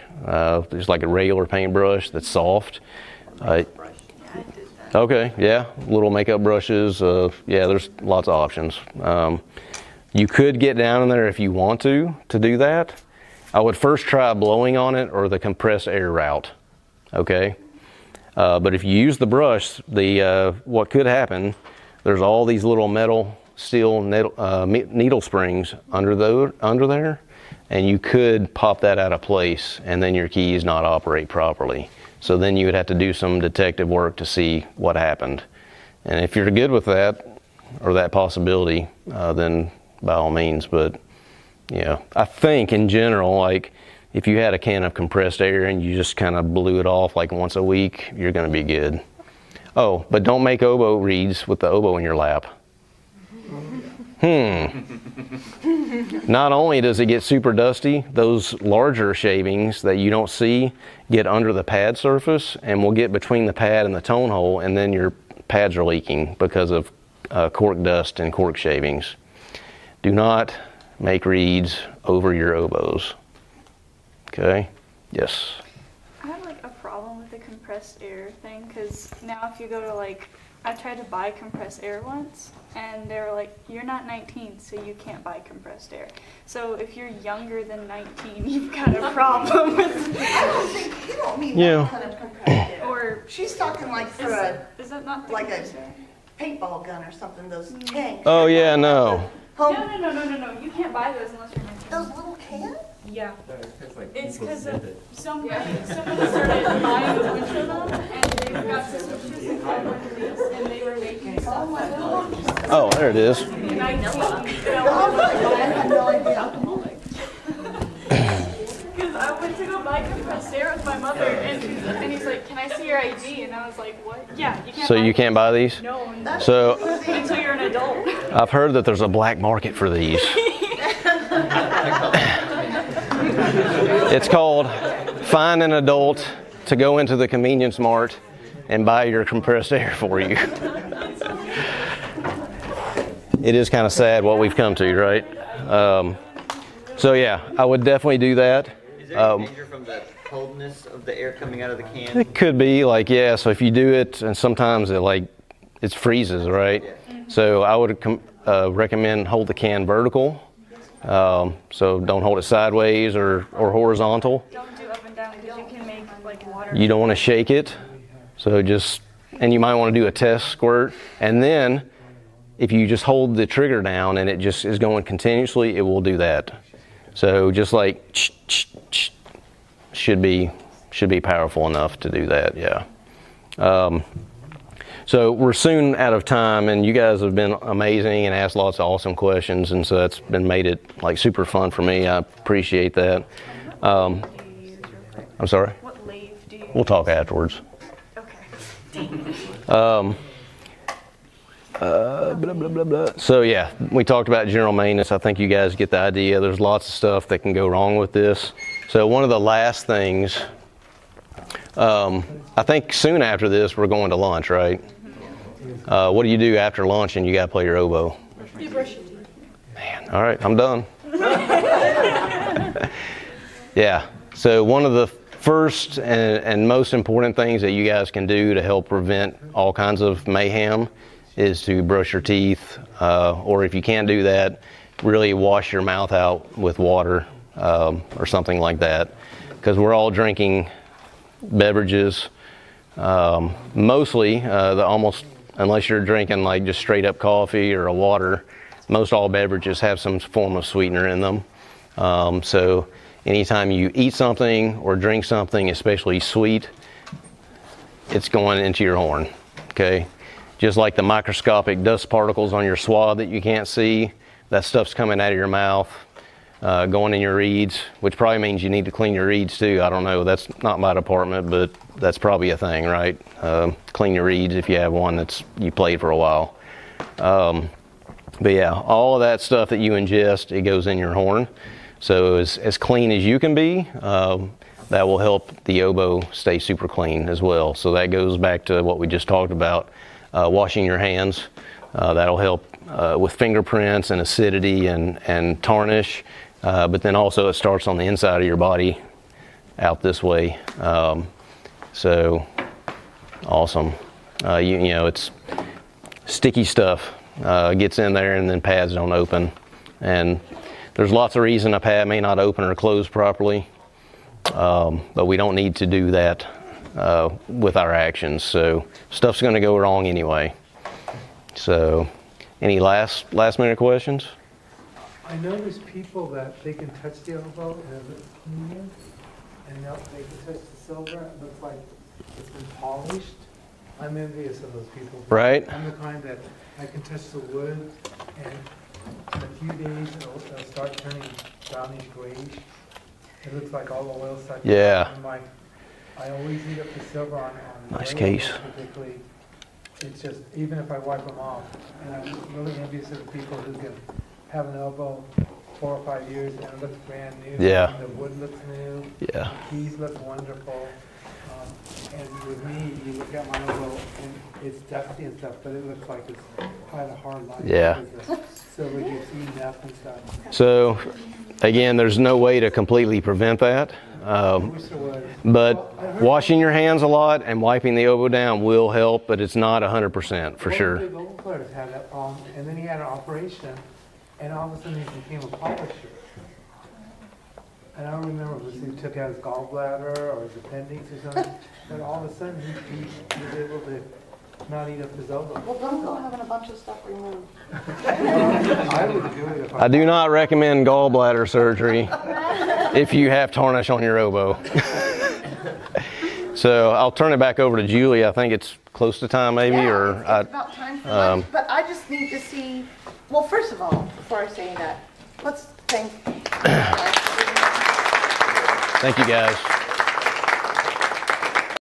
just like a regular paintbrush that's soft. Okay, yeah, little makeup brushes, yeah, there's lots of options. You could get down in there if you want to do that. I would first try blowing on it or the compressed air route, okay? But if you use the brush, what could happen, there's all these little steel needle springs under there, and you could pop that out of place and then your keys not operate properly. So then you would have to do some detective work to see what happened. And if you're good with that, or that possibility, then by all means. But, you know, I think in general, like if you had a can of compressed air and you just kind of blew it off like once a week, you're going to be good. Oh, but don't make oboe reeds with the oboe in your lap. Not only does it get super dusty, those larger shavings that you don't see get under the pad surface and will get between the pad and the tone hole, and then your pads are leaking because of cork dust and cork shavings. Do not make reeds over your oboes. Okay? Yes? I have like a problem with the compressed air thing, because now if you go to like, I tried to buy compressed air once, and they were like, you're not 19, so you can't buy compressed air. So if you're younger than 19, you've got a problem with it. I don't think, you don't mean that kind of compressed air. Or she's talking like for a paintball gun or something, those tanks. Oh yeah, no. No, you can't buy those unless you're 19. Those little cans? Yeah. It's because somebody started buying a bunch of them, and they got switches and converters, and they were making stuff like that. Oh, there it is. And I had no idea. Because I went to go buy compressed air with my mother, and he's like, can I see your ID? And I was like, what? Yeah, you can't So buy you can't buy these? No. So, until you're an adult. I've heard that there's a black market for these. It's called find an adult to go into the convenience mart and buy your compressed air for you. It is kind of sad what we've come to, right? So yeah, I would definitely do that. Is there any danger from the coldness of the air coming out of the can? It could be, like, yeah, so if you do it, and sometimes it like, it freezes, right? So I would recommend hold the can vertical. So don't hold it sideways or horizontal. Don't do up and down because you can make like water. You don't want to shake it. So just, and you might want to do a test squirt. And then if you just hold the trigger down and it just is going continuously, it will do that. So just like should be powerful enough to do that. Yeah. So we're soon out of time, and you guys have been amazing and asked lots of awesome questions, and so that's been made it like super fun for me. I appreciate that. I'm sorry? What lathe do you use? We'll talk afterwards. Okay. Blah, blah, blah, blah. So yeah, we talked about general maintenance. I think you guys get the idea. There's lots of stuff that can go wrong with this. So one of the last things, I think soon after this we're going to lunch, right? What do you do after lunch and you got to play your oboe? You brush your teeth. Man, all right, I'm done. Yeah, so one of the first and most important things that you guys can do to help prevent all kinds of mayhem is to brush your teeth, or if you can't do that, really wash your mouth out with water or something like that, because we're all drinking beverages, mostly unless you're drinking like just straight up coffee or a water, most all beverages have some form of sweetener in them. So anytime you eat something or drink something, especially sweet, it's going into your horn. Okay, just like the microscopic dust particles on your swab that you can't see, that stuff's coming out of your mouth, going in your reeds, which probably means you need to clean your reeds too. I don't know, that's not my department, but that's probably a thing, right? Clean your reeds if you have one that's you played for a while. But yeah, all of that stuff that you ingest, it goes in your horn. So as clean as you can be, that will help the oboe stay super clean as well. So that goes back to what we just talked about, washing your hands. That'll help with fingerprints and acidity and tarnish. But then also it starts on the inside of your body out this way. So awesome. You know, it's sticky stuff gets in there and then pads don't open. And there's lots of reason a pad may not open or close properly. But we don't need to do that with our actions. So stuff's going to go wrong anyway. So any last minute questions? I know there's people that they can touch the oboe and they can touch the silver. It looks like it's been polished. I'm envious of those people. Right. I'm the kind that I can touch the wood and in a few days it'll start turning brownish grayish. It looks like all the oil stuck. Yeah. I always eat up the silver on nice case. Particularly. It's just, even if I wipe them off, and I'm really envious of the people who can have an oboe 4 or 5 years and it looks brand new. Yeah. The wood looks new. Yeah. The keys look wonderful. And with me, you look at my elbow and it's dusty and stuff, but it looks like it's quite a hard line. Yeah. So we can see up and stuff. So again, there's no way to completely prevent that. But washing your hands a lot and wiping the elbow down will help, but it's not 100% for sure. The old players had that problem, and then he had an operation, and all of a sudden he became a polisher. And I don't remember if he took out his gallbladder or his appendix or something, but all of a sudden he was able to not eat up his elbow. Well, don't go having a bunch of stuff removed. I would do it if I do not recommend gallbladder surgery if you have tarnish on your elbow. So I'll turn it back over to Julie. I think it's close to time, maybe, yeah, or it's about time for lunch, but I just need to see. Well, first of all, before I say that, let's thank you guys.